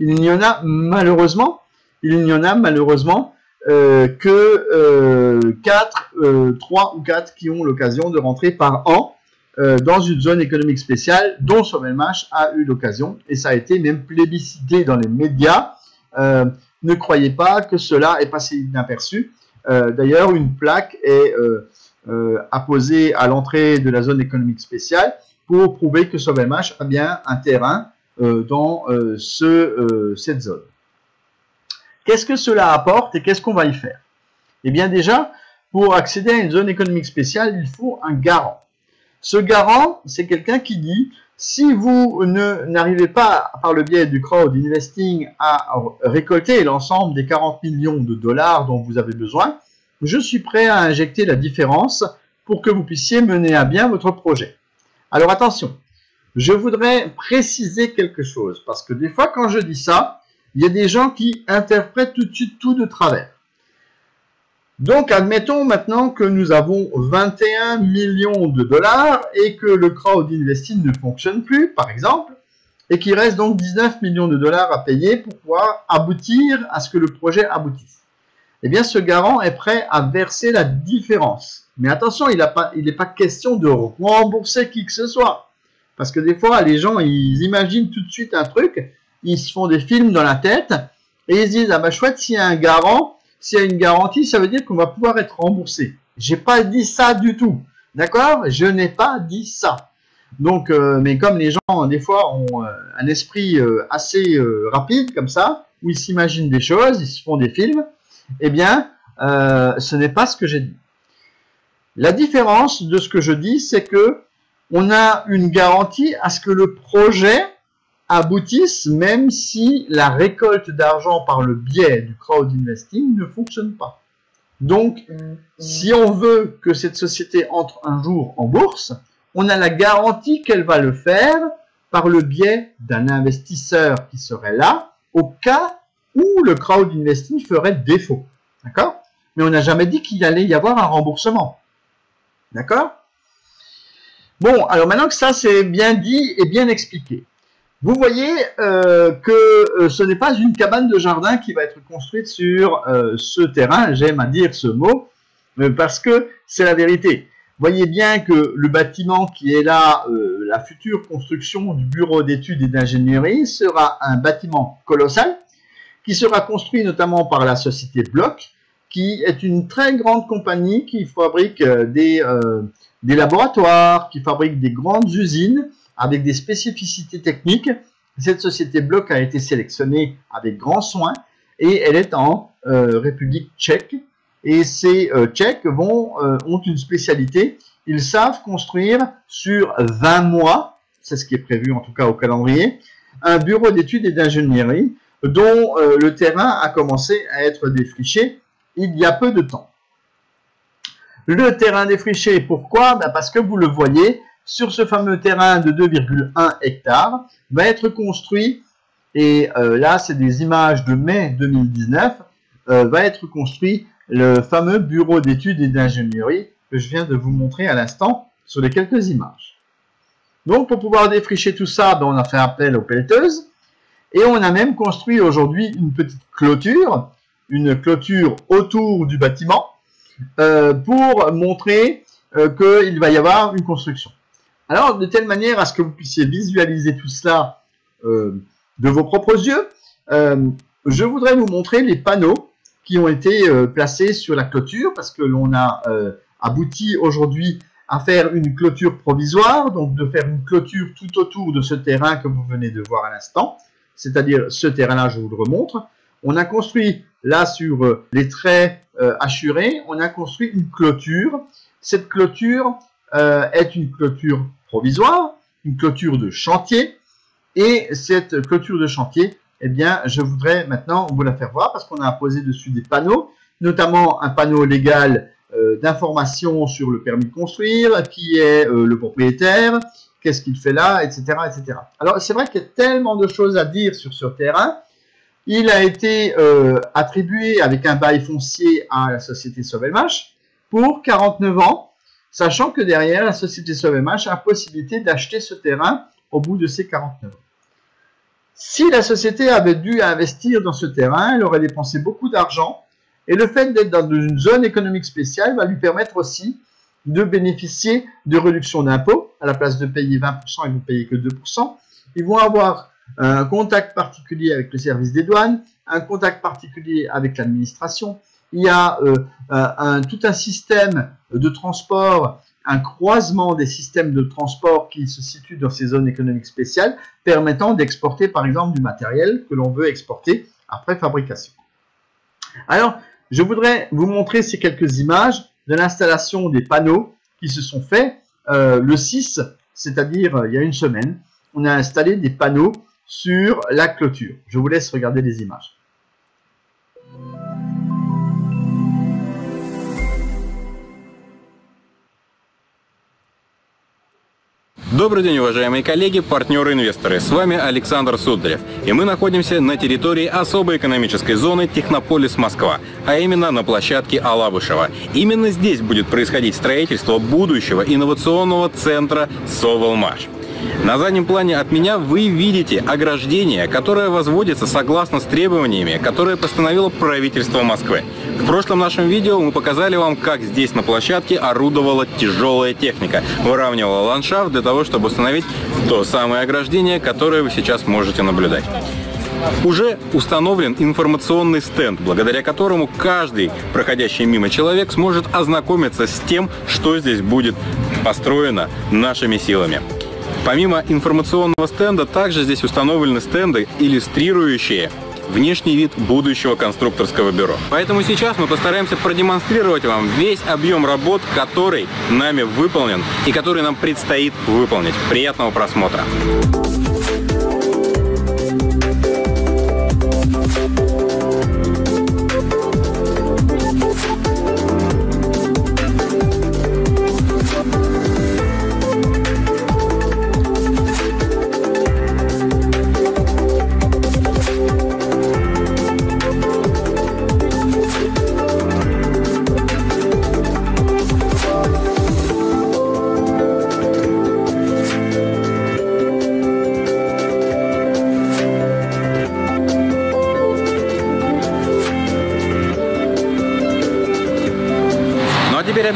Il n'y en a malheureusement, il n'y en a malheureusement euh, que euh, quatre, euh, trois ou quatre qui ont l'occasion de rentrer par an dans une zone économique spéciale dont Sovelmash a eu l'occasion, et ça a été même plébiscité dans les médias. Euh, ne croyez pas que cela est passé inaperçu. Euh, D'ailleurs, une plaque est euh, euh, apposée à l'entrée de la zone économique spéciale pour prouver que Sovelmash a bien un terrain euh, dans euh, ce, euh, cette zone. Qu'est-ce que cela apporte et qu'est-ce qu'on va y faire? Eh bien déjà, pour accéder à une zone économique spéciale, il faut un garant. Ce garant, c'est quelqu'un qui dit, si vous ne n'arrivez pas, par le biais du crowd investing, à récolter l'ensemble des quarante millions de dollars dont vous avez besoin, je suis prêt à injecter la différence pour que vous puissiez mener à bien votre projet. Alors attention, je voudrais préciser quelque chose, parce que des fois, quand je dis ça, il y a des gens qui interprètent tout de suite tout de travers. Donc, admettons maintenant que nous avons vingt et un millions de dollars et que le crowd investing ne fonctionne plus, par exemple, et qu'il reste donc dix-neuf millions de dollars à payer pour pouvoir aboutir à ce que le projet aboutisse. eh bien ce garant est prêt à verser la différence. Mais attention, il n'est pas question de rembourser qui que ce soit. Parce que des fois, les gens, ils imaginent tout de suite un truc, ils se font des films dans la tête, et ils se disent, ah bah chouette, s'il y a un garant, s'il y a une garantie, ça veut dire qu'on va pouvoir être remboursé. J'ai pas dit ça du tout. D'accord? Je n'ai pas dit ça. Donc, euh, mais comme les gens, des fois, ont euh, un esprit euh, assez euh, rapide, comme ça, où ils s'imaginent des choses, ils se font des films, eh bien, euh, ce n'est pas ce que j'ai dit. La différence de ce que je dis, c'est que on a une garantie à ce que le projet aboutisse, même si la récolte d'argent par le biais du crowdinvesting ne fonctionne pas. Donc, si on veut que cette société entre un jour en bourse, on a la garantie qu'elle va le faire par le biais d'un investisseur qui serait là, au cas où le crowdinvesting ferait défaut. D'accord? Mais on n'a jamais dit qu'il allait y avoir un remboursement. D'accord? Bon, alors maintenant que ça c'est bien dit et bien expliqué, vous voyez euh, que ce n'est pas une cabane de jardin qui va être construite sur euh, ce terrain, j'aime à dire ce mot, euh, parce que c'est la vérité. Voyez bien que le bâtiment qui est là, euh, la future construction du bureau d'études et d'ingénierie, sera un bâtiment colossal, qui sera construit notamment par la société Bloc, qui est une très grande compagnie qui fabrique des, euh, des laboratoires, qui fabrique des grandes usines avec des spécificités techniques. Cette société Bloc a été sélectionnée avec grand soin et elle est en euh, République tchèque. Et ces euh, Tchèques vont, euh, ont une spécialité, ils savent construire sur vingt mois, c'est ce qui est prévu en tout cas au calendrier, un bureau d'études et d'ingénierie dont euh, le terrain a commencé à être défriché il y a peu de temps. Le terrain défriché, pourquoi? Ben parce que vous le voyez, sur ce fameux terrain de deux virgule un hectares, va être construit, et euh, là c'est des images de mai deux mille dix-neuf, euh, va être construit le fameux bureau d'études et d'ingénierie que je viens de vous montrer à l'instant sur les quelques images. Donc pour pouvoir défricher tout ça, ben, on a fait appel aux pelleteuses, et on a même construit aujourd'hui une petite clôture, une clôture autour du bâtiment, euh, pour montrer euh, qu'il va y avoir une construction. Alors, de telle manière à ce que vous puissiez visualiser tout cela euh, de vos propres yeux, euh, je voudrais vous montrer les panneaux qui ont été euh, placés sur la clôture, parce que l'on a euh, abouti aujourd'hui à faire une clôture provisoire, donc de faire une clôture tout autour de ce terrain que vous venez de voir à l'instant, c'est-à-dire ce terrain-là, je vous le remontre. On a construit, là sur les traits euh, hachurés, on a construit une clôture. Cette clôture euh, est une clôture provisoire, une clôture de chantier. Et cette clôture de chantier, eh bien, je voudrais maintenant vous la faire voir parce qu'on a apposé dessus des panneaux, notamment un panneau légal euh, d'information sur le permis de construire, qui est euh, le propriétaire, qu'est-ce qu'il fait là, et cetera, et cetera. Alors, c'est vrai qu'il y a tellement de choses à dire sur ce terrain. Il a été euh, attribué avec un bail foncier à la société Sovelmash pour quarante-neuf ans, sachant que derrière, la société Sovelmash a possibilité d'acheter ce terrain au bout de ses quarante-neuf ans. Si la société avait dû investir dans ce terrain, elle aurait dépensé beaucoup d'argent, et le fait d'être dans une zone économique spéciale va lui permettre aussi de bénéficier de réductions d'impôts. À la place de payer vingt pour cent, ils vont payer que deux pour cent. Ils vont avoir un contact particulier avec le service des douanes, un contact particulier avec l'administration. Il y a euh, un, tout un système de transport, un croisement des systèmes de transport qui se situent dans ces zones économiques spéciales, permettant d'exporter par exemple du matériel que l'on veut exporter après fabrication. Alors, je voudrais vous montrer ces quelques images de l'installation des panneaux qui se sont faits euh, le six, c'est-à-dire euh, il y a une semaine. On a installé des panneaux sur la clôture. Je vous laisse regarder les images. Добрый день, уважаемые коллеги, партнеры-инвесторы. С вами Александр Сударев. И мы находимся на территории особой экономической зоны Технополис Москва, а именно на площадке Алабушева. Именно здесь будет происходить строительство будущего инновационного центра «Sovelmash». На заднем плане от меня вы видите ограждение, которое возводится согласно с требованиями, которые постановило правительство Москвы. В прошлом нашем видео мы показали вам, как здесь на площадке орудовала тяжелая техника, выравнивала ландшафт для того, чтобы установить то самое ограждение, которое вы сейчас можете наблюдать. Уже установлен информационный стенд, благодаря которому каждый проходящий мимо человек сможет ознакомиться с тем, что здесь будет построено нашими силами. Помимо информационного стенда, также здесь установлены стенды, иллюстрирующие внешний вид будущего конструкторского бюро. Поэтому сейчас мы постараемся продемонстрировать вам весь объем работ, который нами выполнен и который нам предстоит выполнить. Приятного просмотра!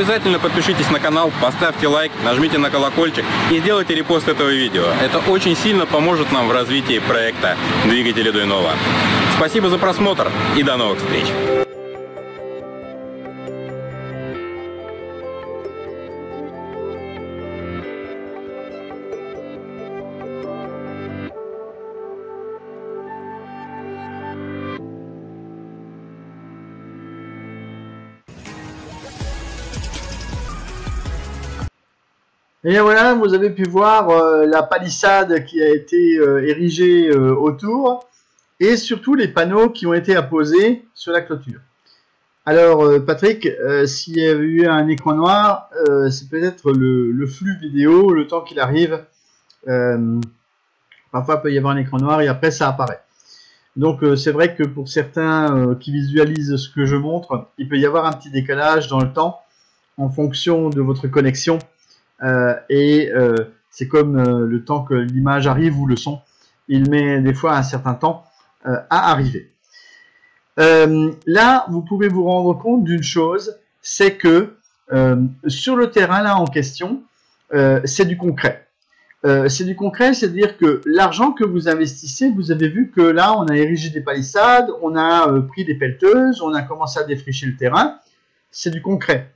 Обязательно подпишитесь на канал, поставьте лайк, нажмите на колокольчик и сделайте репост этого видео. Это очень сильно поможет нам в развитии проекта «Двигатели Дуйнова». Спасибо за просмотр и до новых встреч! Et voilà, vous avez pu voir euh, la palissade qui a été euh, érigée euh, autour et surtout les panneaux qui ont été apposés sur la clôture. Alors euh, Patrick, euh, s'il y avait eu un écran noir, euh, c'est peut-être le, le flux vidéo, le temps qu'il arrive. Euh, parfois il peut y avoir un écran noir et après ça apparaît. Donc euh, c'est vrai que pour certains euh, qui visualisent ce que je montre, il peut y avoir un petit décalage dans le temps en fonction de votre connexion. Euh, et euh, c'est comme euh, le temps que l'image arrive ou le son, il met des fois un certain temps euh, à arriver. Euh, là, vous pouvez vous rendre compte d'une chose, c'est que euh, sur le terrain là en question, euh, c'est du concret. Euh, c'est du concret, c'est-à-dire que l'argent que vous investissez, vous avez vu que là, on a érigé des palissades, on a euh, pris des pelleteuses, on a commencé à défricher le terrain, c'est du concret.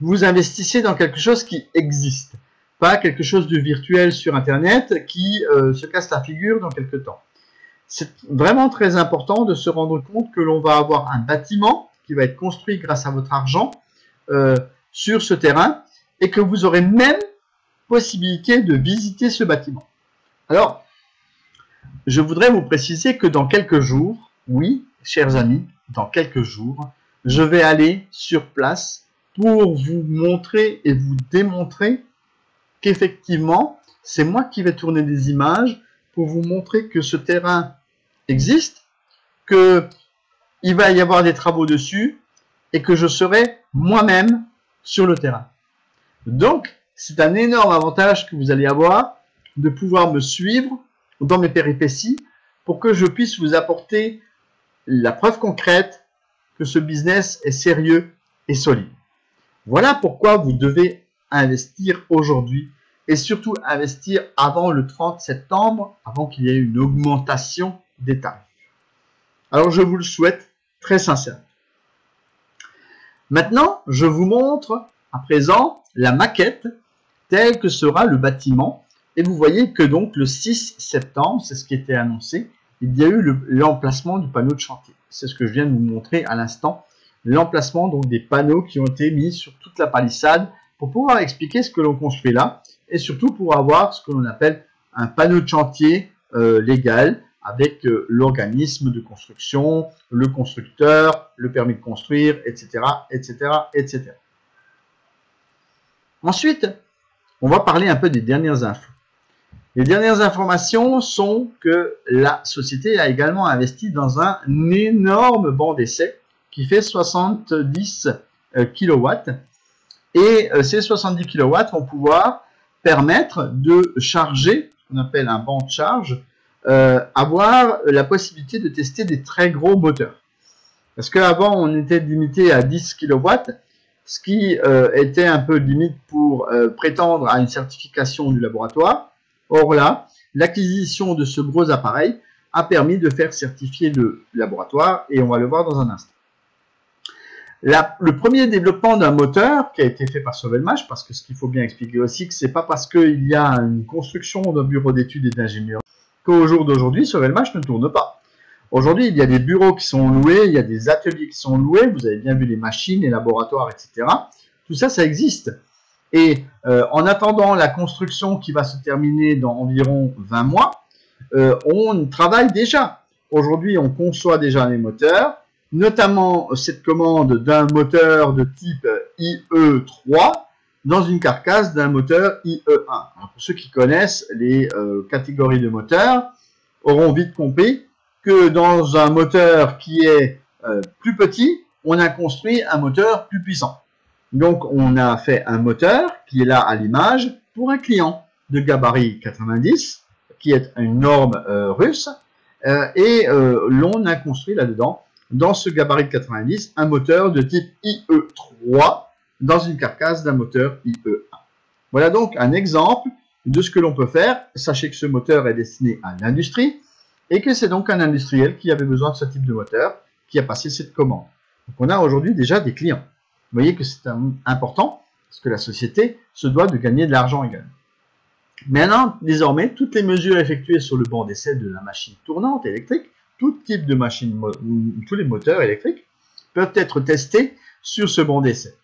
Vous investissez dans quelque chose qui existe, pas quelque chose de virtuel sur Internet qui euh, se casse la figure dans quelques temps. C'est vraiment très important de se rendre compte que l'on va avoir un bâtiment qui va être construit grâce à votre argent euh, sur ce terrain et que vous aurez même possibilité de visiter ce bâtiment. Alors, je voudrais vous préciser que dans quelques jours, oui, chers amis, dans quelques jours, je vais aller sur place pour vous montrer et vous démontrer qu'effectivement, c'est moi qui vais tourner des images pour vous montrer que ce terrain existe, qu'il va y avoir des travaux dessus et que je serai moi-même sur le terrain. Donc, c'est un énorme avantage que vous allez avoir de pouvoir me suivre dans mes péripéties pour que je puisse vous apporter la preuve concrète que ce business est sérieux et solide. Voilà pourquoi vous devez investir aujourd'hui et surtout investir avant le trente septembre, avant qu'il y ait une augmentation des tarifs. Alors je vous le souhaite très sincèrement. Maintenant, je vous montre à présent la maquette telle que sera le bâtiment. Et vous voyez que donc le six septembre, c'est ce qui était annoncé, il y a eu l'emplacement du panneau de chantier. C'est ce que je viens de vous montrer à l'instant. L'emplacement donc des panneaux qui ont été mis sur toute la palissade pour pouvoir expliquer ce que l'on construit là et surtout pour avoir ce que l'on appelle un panneau de chantier euh, légal avec euh, l'organisme de construction, le constructeur, le permis de construire, et cetera, et cetera, et cetera. Ensuite, on va parler un peu des dernières infos. Les dernières informations sont que la société a également investi dans un énorme banc d'essai qui fait soixante-dix kilowatts et euh, ces soixante-dix kilowatts vont pouvoir permettre de charger qu'on appelle un banc de charge, euh, avoir la possibilité de tester des très gros moteurs. Parce qu'avant, on était limité à dix kilowatts, ce qui euh, était un peu limite pour euh, prétendre à une certification du laboratoire. Or là, l'acquisition de ce gros appareil a permis de faire certifier le laboratoire, et on va le voir dans un instant. La, le premier développement d'un moteur qui a été fait par Sovelmash, parce que ce qu'il faut bien expliquer aussi, que c'est pas parce qu'il y a une construction d'un bureau d'études et d'ingénieurs qu'au jour d'aujourd'hui, Sovelmash ne tourne pas. Aujourd'hui, il y a des bureaux qui sont loués, il y a des ateliers qui sont loués, vous avez bien vu les machines, les laboratoires, et cetera. Tout ça, ça existe. Et euh, en attendant la construction qui va se terminer dans environ vingt mois, euh, on travaille déjà. Aujourd'hui, on conçoit déjà les moteurs, notamment cette commande d'un moteur de type I E trois dans une carcasse d'un moteur I E un. Alors pour ceux qui connaissent les euh, catégories de moteurs, auront vite compris que dans un moteur qui est euh, plus petit, on a construit un moteur plus puissant. Donc on a fait un moteur qui est là à l'image pour un client de gabarit quatre-vingt-dix, qui est une norme euh, russe, euh, et euh, l'on a construit là-dedans, dans ce gabarit de quatre-vingt-dix, un moteur de type I E trois dans une carcasse d'un moteur I E un. Voilà donc un exemple de ce que l'on peut faire. Sachez que ce moteur est destiné à l'industrie et que c'est donc un industriel qui avait besoin de ce type de moteur qui a passé cette commande. Donc on a aujourd'hui déjà des clients. Vous voyez que c'est important parce que la société se doit de gagner de l'argent également. Maintenant, désormais, toutes les mesures effectuées sur le banc d'essai de la machine tournante électrique, tout type de machine, tous les moteurs électriques peuvent être testés sur ce banc d'essai.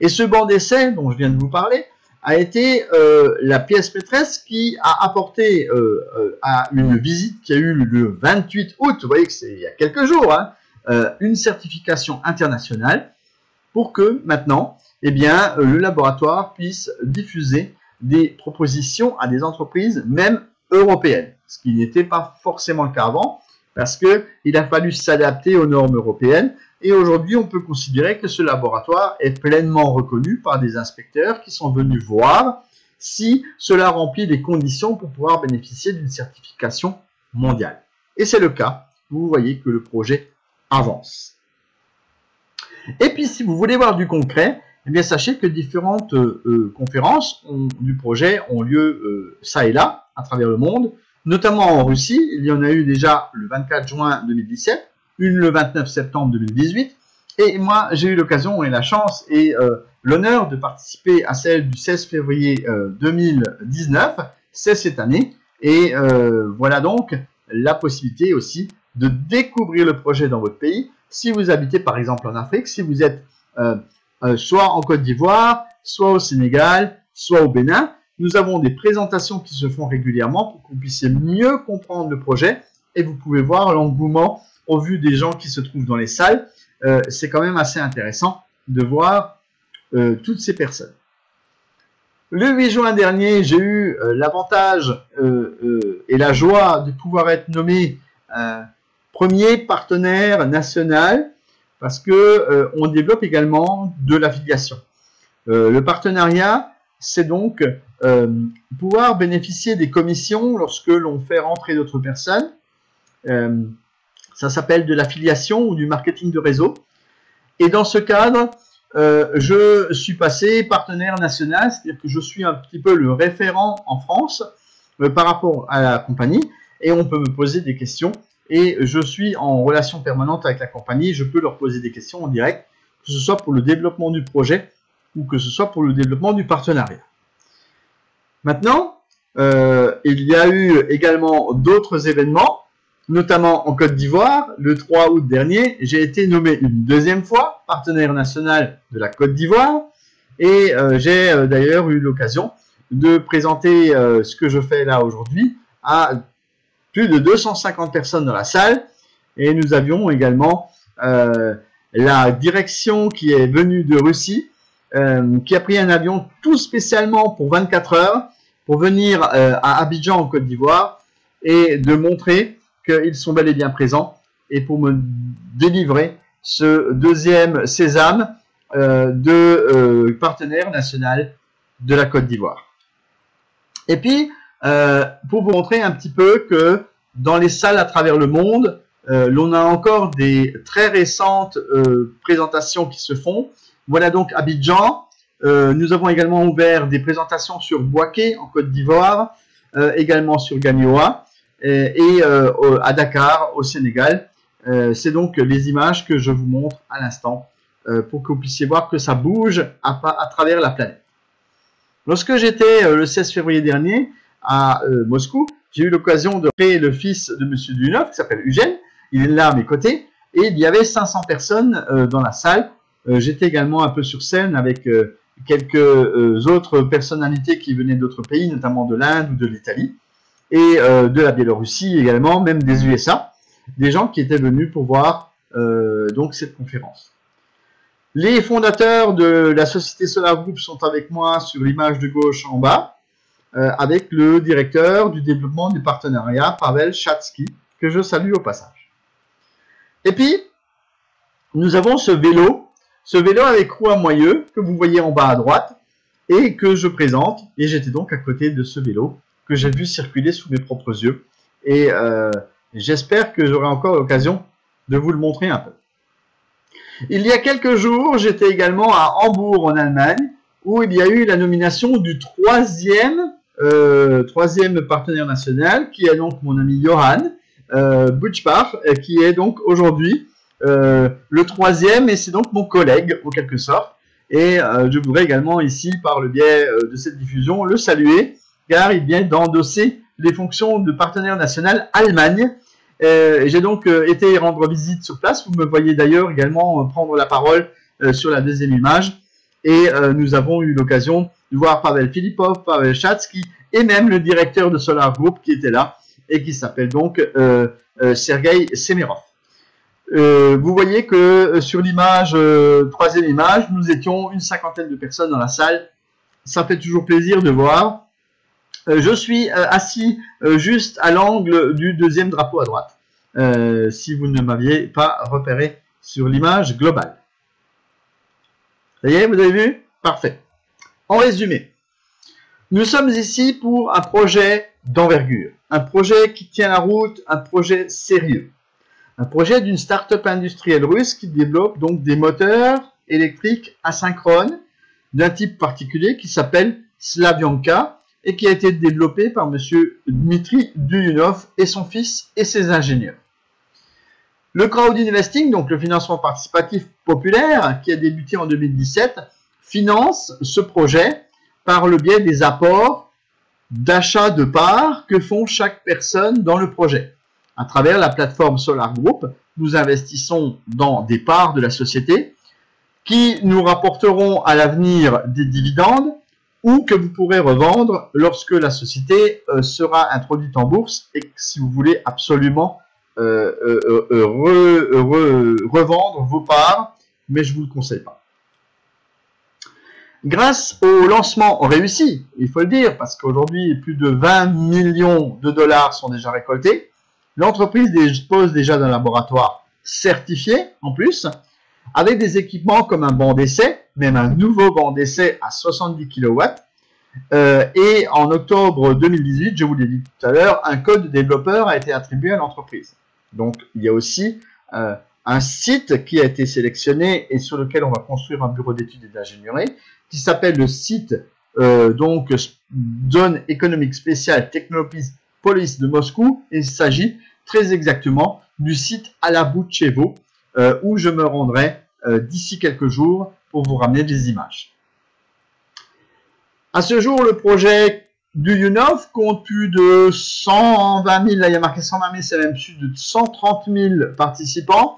Et ce banc d'essai dont je viens de vous parler a été euh, la pièce maîtresse qui a apporté euh, à une visite qui a eu lieu le vingt-huit août, vous voyez que c'est il y a quelques jours, hein, euh, une certification internationale pour que maintenant, eh bien, le laboratoire puisse diffuser des propositions à des entreprises même européennes, ce qui n'était pas forcément le cas avant, parce qu'il a fallu s'adapter aux normes européennes, et aujourd'hui on peut considérer que ce laboratoire est pleinement reconnu par des inspecteurs qui sont venus voir si cela remplit les conditions pour pouvoir bénéficier d'une certification mondiale. Et c'est le cas, vous voyez que le projet avance. Et puis si vous voulez voir du concret, eh bien, sachez que différentes euh, conférences ont, du projet ont lieu euh, ça et là, à travers le monde, notamment en Russie. Il y en a eu déjà le vingt-quatre juin deux mille dix-sept, une le vingt-neuf septembre deux mille dix-huit, et moi j'ai eu l'occasion et la chance et euh, l'honneur de participer à celle du seize février deux mille dix-neuf, c'est cette année, et euh, voilà donc la possibilité aussi de découvrir le projet dans votre pays, si vous habitez par exemple en Afrique, si vous êtes euh, euh, soit en Côte d'Ivoire, soit au Sénégal, soit au Bénin. Nous avons des présentations qui se font régulièrement pour que vous puissiez mieux comprendre le projet, et vous pouvez voir l'engouement au vu des gens qui se trouvent dans les salles. Euh, c'est quand même assez intéressant de voir euh, toutes ces personnes. Le huit juin dernier, j'ai eu euh, l'avantage euh, euh, et la joie de pouvoir être nommé euh, premier partenaire national, parce que euh, on développe également de l'affiliation. Euh, le partenariat, c'est donc Euh, pouvoir bénéficier des commissions lorsque l'on fait rentrer d'autres personnes. Euh, ça s'appelle de l'affiliation ou du marketing de réseau. Et dans ce cadre, euh, je suis passé partenaire national, c'est-à-dire que je suis un petit peu le référent en France euh, par rapport à la compagnie, et on peut me poser des questions, et je suis en relation permanente avec la compagnie, je peux leur poser des questions en direct, que ce soit pour le développement du projet ou que ce soit pour le développement du partenariat. Maintenant, euh, il y a eu également d'autres événements, notamment en Côte d'Ivoire. Le trois août dernier, j'ai été nommé une deuxième fois partenaire national de la Côte d'Ivoire, et euh, j'ai euh, d'ailleurs eu l'occasion de présenter euh, ce que je fais là aujourd'hui à plus de deux cent cinquante personnes dans la salle, et nous avions également euh, la direction qui est venue de Russie, Euh, qui a pris un avion tout spécialement pour vingt-quatre heures pour venir euh, à Abidjan en Côte d'Ivoire et de montrer qu'ils sont bel et bien présents, et pour me délivrer ce deuxième sésame euh, de euh, partenaire national de la Côte d'Ivoire. Et puis euh, pour vous montrer un petit peu que dans les salles à travers le monde, euh, l'on a encore des très récentes euh, présentations qui se font. Voilà donc Abidjan. Euh, nous avons également ouvert des présentations sur Boaké, en Côte d'Ivoire, euh, également sur Gagnoa, euh, et euh, à Dakar, au Sénégal. Euh, C'est donc les images que je vous montre à l'instant, euh, pour que vous puissiez voir que ça bouge à, à travers la planète. Lorsque j'étais euh, le seize février dernier à euh, Moscou, j'ai eu l'occasion de créer le fils de M. Duyunov, qui s'appelle Eugène. Il est là à mes côtés, et il y avait cinq cents personnes euh, dans la salle. Euh, j'étais également un peu sur scène avec euh, quelques euh, autres personnalités qui venaient d'autres pays, notamment de l'Inde ou de l'Italie, et euh, de la Biélorussie également, même des U S A, des gens qui étaient venus pour voir euh, donc cette conférence. Les fondateurs de la société Solar Group sont avec moi sur l'image de gauche en bas, euh, avec le directeur du développement du partenariat, Pavel Chatsky, que je salue au passage. Et puis, nous avons ce vélo, ce vélo avec roue à moyeu que vous voyez en bas à droite et que je présente. Et j'étais donc à côté de ce vélo que j'ai vu circuler sous mes propres yeux. Et euh, j'espère que j'aurai encore l'occasion de vous le montrer un peu. Il y a quelques jours, j'étais également à Hambourg en Allemagne où il y a eu la nomination du troisième, euh, troisième partenaire national, qui est donc mon ami Johann euh, Butchbach, qui est donc aujourd'hui Euh, le troisième, et c'est donc mon collègue en quelque sorte, et euh, je voudrais également ici, par le biais euh, de cette diffusion, le saluer, car il vient d'endosser les fonctions de partenaire national Allemagne. Euh, j'ai donc euh, été rendre visite sur place. Vous me voyez d'ailleurs également euh, prendre la parole euh, sur la deuxième image, et euh, nous avons eu l'occasion de voir Pavel Filipov, Pavel Chatsky, et même le directeur de Solar Group qui était là, et qui s'appelle donc euh, euh, Sergueï Semerov. Euh, vous voyez que euh, sur l'image, euh, troisième image, nous étions une cinquantaine de personnes dans la salle. Ça fait toujours plaisir de voir. Euh, je suis euh, assis euh, juste à l'angle du deuxième drapeau à droite, euh, si vous ne m'aviez pas repéré sur l'image globale. Ça y est, vous avez vu? Parfait. En résumé, nous sommes ici pour un projet d'envergure, un projet qui tient la route, un projet sérieux. Un projet d'une start-up industrielle russe qui développe donc des moteurs électriques asynchrones d'un type particulier qui s'appelle Slavyanka et qui a été développé par M. Dmitry Dutunov et son fils et ses ingénieurs. Le crowdinvesting, donc le financement participatif populaire qui a débuté en deux mille dix-sept, finance ce projet par le biais des apports d'achat de parts que font chaque personne dans le projet. À travers la plateforme Solar Group, nous investissons dans des parts de la société qui nous rapporteront à l'avenir des dividendes ou que vous pourrez revendre lorsque la société sera introduite en bourse et que, si vous voulez absolument euh, euh, euh, re, re, revendre vos parts, mais je ne vous le conseille pas. Grâce au lancement réussi, il faut le dire, parce qu'aujourd'hui plus de vingt millions de dollars sont déjà récoltés, l'entreprise dispose déjà d'un laboratoire certifié, en plus, avec des équipements comme un banc d'essai, même un nouveau banc d'essai à soixante-dix kilowatts. Euh, et en octobre deux mille dix-huit, je vous l'ai dit tout à l'heure, un code développeur a été attribué à l'entreprise. Donc, il y a aussi euh, un site qui a été sélectionné et sur lequel on va construire un bureau d'études et d'ingénierie, qui s'appelle le site euh, donc, Zone économique spéciale Technopolis Police de Moscou, et il s'agit très exactement du site Alabuchevo, euh, où je me rendrai euh, d'ici quelques jours pour vous ramener des images. À ce jour, le projet Duyunov compte plus de cent vingt mille, là il y a marqué cent vingt mille, c'est même plus de cent trente mille participants,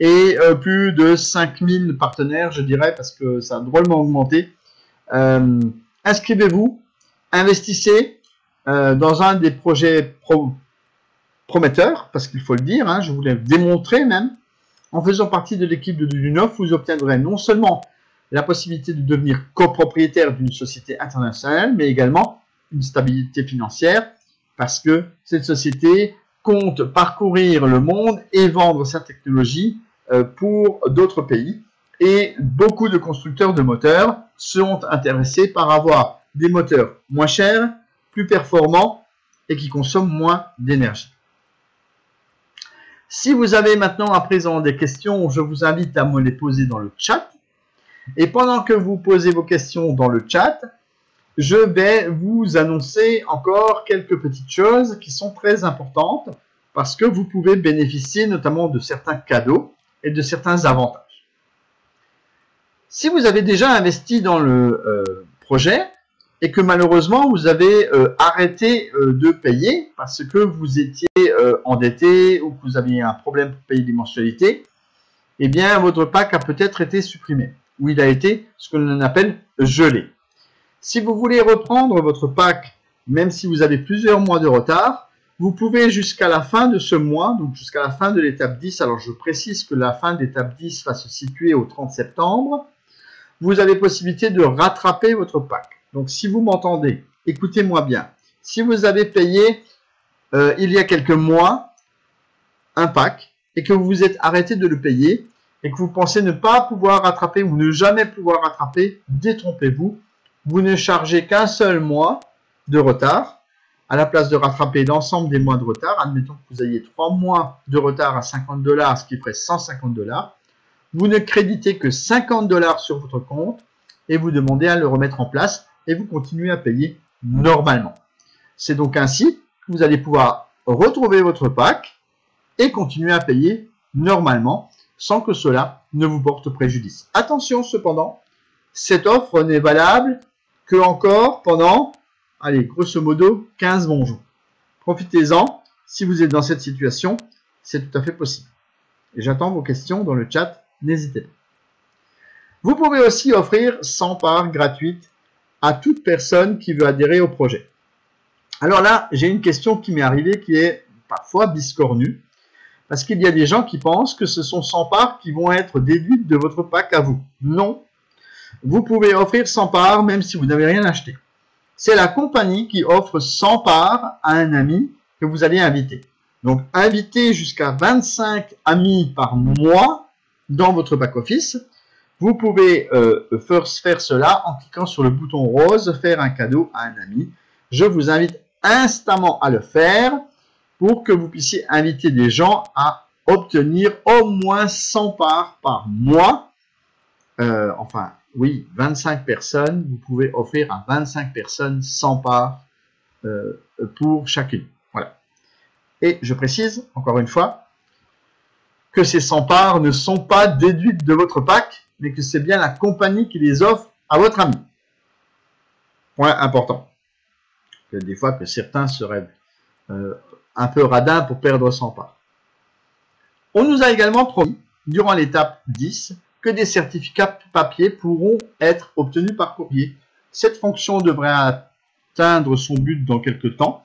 et euh, plus de cinq mille partenaires, je dirais, parce que ça a drôlement augmenté. Euh, Inscrivez-vous, investissez, Euh, dans un des projets pro prometteurs, parce qu'il faut le dire, hein, je voulais démontrer même, en faisant partie de l'équipe de Duyunov, vous obtiendrez non seulement la possibilité de devenir copropriétaire d'une société internationale, mais également une stabilité financière, parce que cette société compte parcourir le monde et vendre sa technologie euh, pour d'autres pays. Et beaucoup de constructeurs de moteurs sont intéressés par avoir des moteurs moins chers, performants et qui consomment moins d'énergie. Si vous avez maintenant à présent des questions, je vous invite à me les poser dans le chat. Et pendant que vous posez vos questions dans le chat, je vais vous annoncer encore quelques petites choses qui sont très importantes parce que vous pouvez bénéficier notamment de certains cadeaux et de certains avantages. Si vous avez déjà investi dans le euh, projet et que malheureusement vous avez euh, arrêté euh, de payer parce que vous étiez euh, endetté ou que vous aviez un problème pour payer des mensualités, eh bien votre pack a peut-être été supprimé ou il a été ce qu'on appelle gelé. Si vous voulez reprendre votre pack, même si vous avez plusieurs mois de retard, vous pouvez jusqu'à la fin de ce mois, donc jusqu'à la fin de l'étape dix, alors je précise que la fin de l'étape dix va se situer au trente septembre, vous avez possibilité de rattraper votre pack. Donc si vous m'entendez, écoutez-moi bien. Si vous avez payé euh, il y a quelques mois un pack et que vous vous êtes arrêté de le payer et que vous pensez ne pas pouvoir rattraper ou ne jamais pouvoir rattraper, détrompez-vous. Vous ne chargez qu'un seul mois de retard, à la place de rattraper l'ensemble des mois de retard. Admettons que vous ayez trois mois de retard à cinquante dollars, ce qui ferait cent cinquante dollars. Vous ne créditez que cinquante dollars sur votre compte et vous demandez à le remettre en place et vous continuez à payer normalement. C'est donc ainsi que vous allez pouvoir retrouver votre pack et continuer à payer normalement sans que cela ne vous porte préjudice. Attention cependant, cette offre n'est valable que encore pendant, allez, grosso modo, quinze bons jours. Profitez-en, si vous êtes dans cette situation, c'est tout à fait possible. Et j'attends vos questions dans le chat, n'hésitez pas. Vous pouvez aussi offrir cent parts gratuites à toute personne qui veut adhérer au projet. Alors là, j'ai une question qui m'est arrivée qui est parfois biscornue, parce qu'il y a des gens qui pensent que ce sont cent parts qui vont être déduites de votre pack à vous. Non. Vous pouvez offrir cent parts même si vous n'avez rien acheté. C'est la compagnie qui offre cent parts à un ami que vous allez inviter. Donc, invitez jusqu'à vingt-cinq amis par mois dans votre back-office. Vous pouvez euh, faire cela en cliquant sur le bouton rose, faire un cadeau à un ami. Je vous invite instamment à le faire pour que vous puissiez inviter des gens à obtenir au moins cent parts par mois. Euh, enfin... Oui, vingt-cinq personnes, vous pouvez offrir à vingt-cinq personnes cent parts euh, pour chacune. Voilà. Et je précise, encore une fois, que ces cent parts ne sont pas déduites de votre pack, mais que c'est bien la compagnie qui les offre à votre ami. Point important. Il y a des fois que certains seraient euh, un peu radins pour perdre cent parts. On nous a également promis, durant l'étape dix, que des certificats papier pourront être obtenus par courrier. Cette fonction devrait atteindre son but dans quelques temps.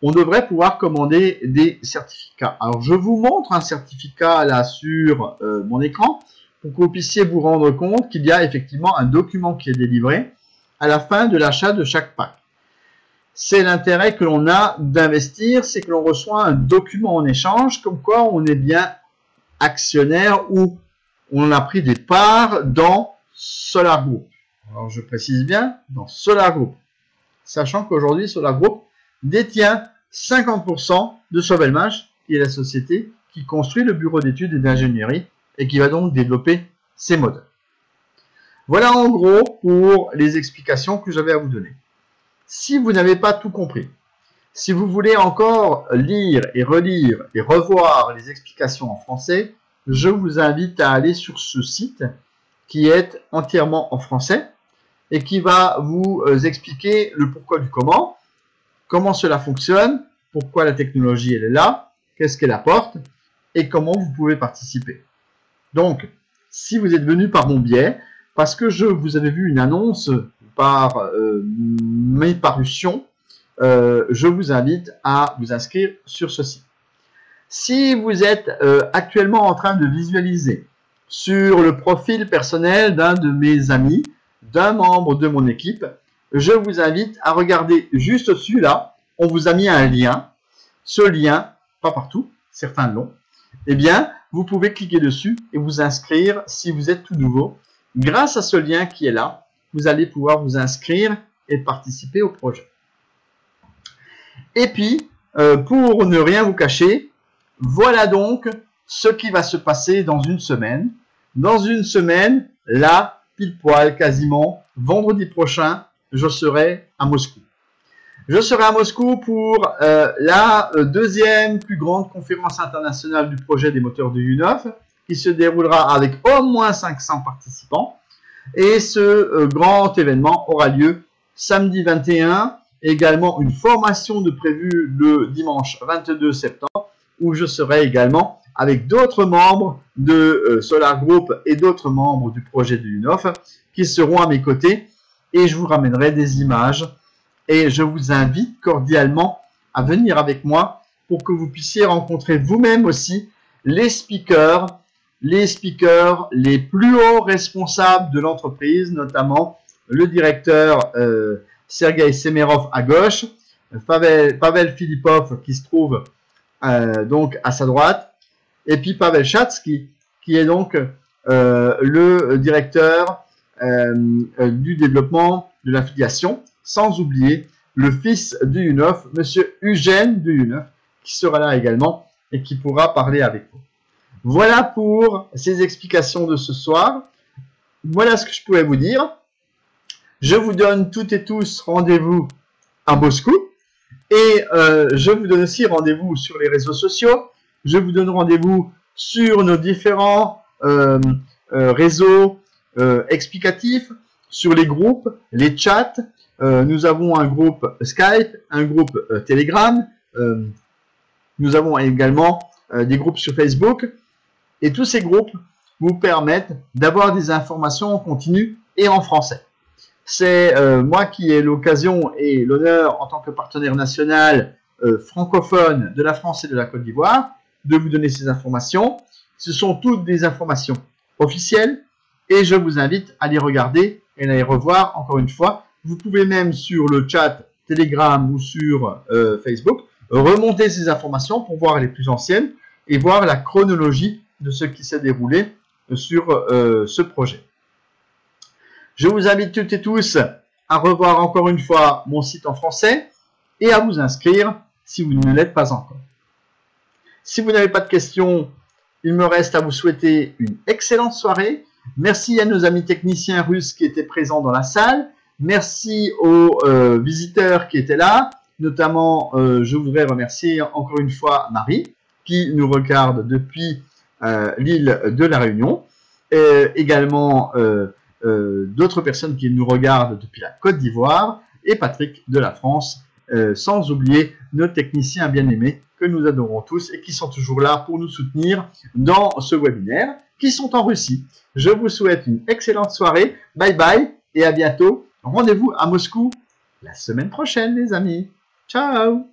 On devrait pouvoir commander des certificats. Alors, je vous montre un certificat là sur euh, mon écran pour que vous puissiez vous rendre compte qu'il y a effectivement un document qui est délivré à la fin de l'achat de chaque pack. C'est l'intérêt que l'on a d'investir, c'est que l'on reçoit un document en échange comme quoi on est bien actionnaire ou on a pris des parts dans Solar Group. Alors, je précise bien, dans Solar Group. Sachant qu'aujourd'hui, Solar Group détient cinquante pour cent de Sovelmash, qui est la société qui construit le bureau d'études et d'ingénierie et qui va donc développer ses modèles. Voilà en gros pour les explications que j'avais à vous donner. Si vous n'avez pas tout compris, si vous voulez encore lire et relire et revoir les explications en français, je vous invite à aller sur ce site qui est entièrement en français et qui va vous expliquer le pourquoi du comment, comment cela fonctionne, pourquoi la technologie elle est là, qu'est-ce qu'elle apporte et comment vous pouvez participer. Donc, si vous êtes venu par mon biais, parce que je vous avais vu une annonce par euh, mes parutions, euh, je vous invite à vous inscrire sur ce site. Si vous êtes euh, actuellement en train de visualiser sur le profil personnel d'un de mes amis, d'un membre de mon équipe, je vous invite à regarder juste celui-là. On vous a mis un lien. Ce lien, pas partout, certains l'ont. Eh bien, vous pouvez cliquer dessus et vous inscrire si vous êtes tout nouveau. Grâce à ce lien qui est là, vous allez pouvoir vous inscrire et participer au projet. Et puis, euh, pour ne rien vous cacher, voilà donc ce qui va se passer dans une semaine. Dans une semaine, là, pile poil quasiment, vendredi prochain, je serai à Moscou. Je serai à Moscou pour euh, la deuxième plus grande conférence internationale du projet des moteurs de Duyunov, qui se déroulera avec au moins cinq cents participants. Et ce euh, grand événement aura lieu samedi vingt et un, également une formation de prévue le dimanche vingt-deux septembre, où je serai également avec d'autres membres de euh, Solar Group et d'autres membres du projet de Duyunov qui seront à mes côtés, et je vous ramènerai des images. Et je vous invite cordialement à venir avec moi pour que vous puissiez rencontrer vous-même aussi les speakers, les speakers les plus hauts responsables de l'entreprise, notamment le directeur euh, Sergueï Semerov à gauche, Pavel, Pavel Filipov qui se trouve euh, donc à sa droite, et puis Pavel Chatsky qui est donc euh, le directeur euh, du développement de l'affiliation. Sans oublier le fils du Duyunov, Monsieur Eugène Duyunov, qui sera là également et qui pourra parler avec vous. Voilà pour ces explications de ce soir. Voilà ce que je pouvais vous dire. Je vous donne toutes et tous rendez-vous à Moscou. Et euh, je vous donne aussi rendez-vous sur les réseaux sociaux. Je vous donne rendez-vous sur nos différents euh, euh, réseaux euh, explicatifs, sur les groupes, les chats. Euh, nous avons un groupe Skype, un groupe euh, Telegram, euh, nous avons également euh, des groupes sur Facebook, et tous ces groupes vous permettent d'avoir des informations en continu et en français. C'est euh, moi qui ai l'occasion et l'honneur en tant que partenaire national euh, francophone de la France et de la Côte d'Ivoire de vous donner ces informations. Ce sont toutes des informations officielles et je vous invite à les regarder et à les revoir encore une fois. Vous pouvez même sur le chat Telegram ou sur euh, Facebook remonter ces informations pour voir les plus anciennes et voir la chronologie de ce qui s'est déroulé sur euh, ce projet. Je vous invite toutes et tous à revoir encore une fois mon site en français et à vous inscrire si vous ne l'êtes pas encore. Si vous n'avez pas de questions, il me reste à vous souhaiter une excellente soirée. Merci à nos amis techniciens russes qui étaient présents dans la salle. Merci aux euh, visiteurs qui étaient là, notamment euh, je voudrais remercier encore une fois Marie qui nous regarde depuis euh, l'île de la Réunion, et également euh, euh, d'autres personnes qui nous regardent depuis la Côte d'Ivoire et Patrick de la France, euh, sans oublier nos techniciens bien-aimés que nous adorons tous et qui sont toujours là pour nous soutenir dans ce webinaire, qui sont en Russie. Je vous souhaite une excellente soirée, bye bye et à bientôt. Rendez-vous à Moscou la semaine prochaine, les amis. Ciao!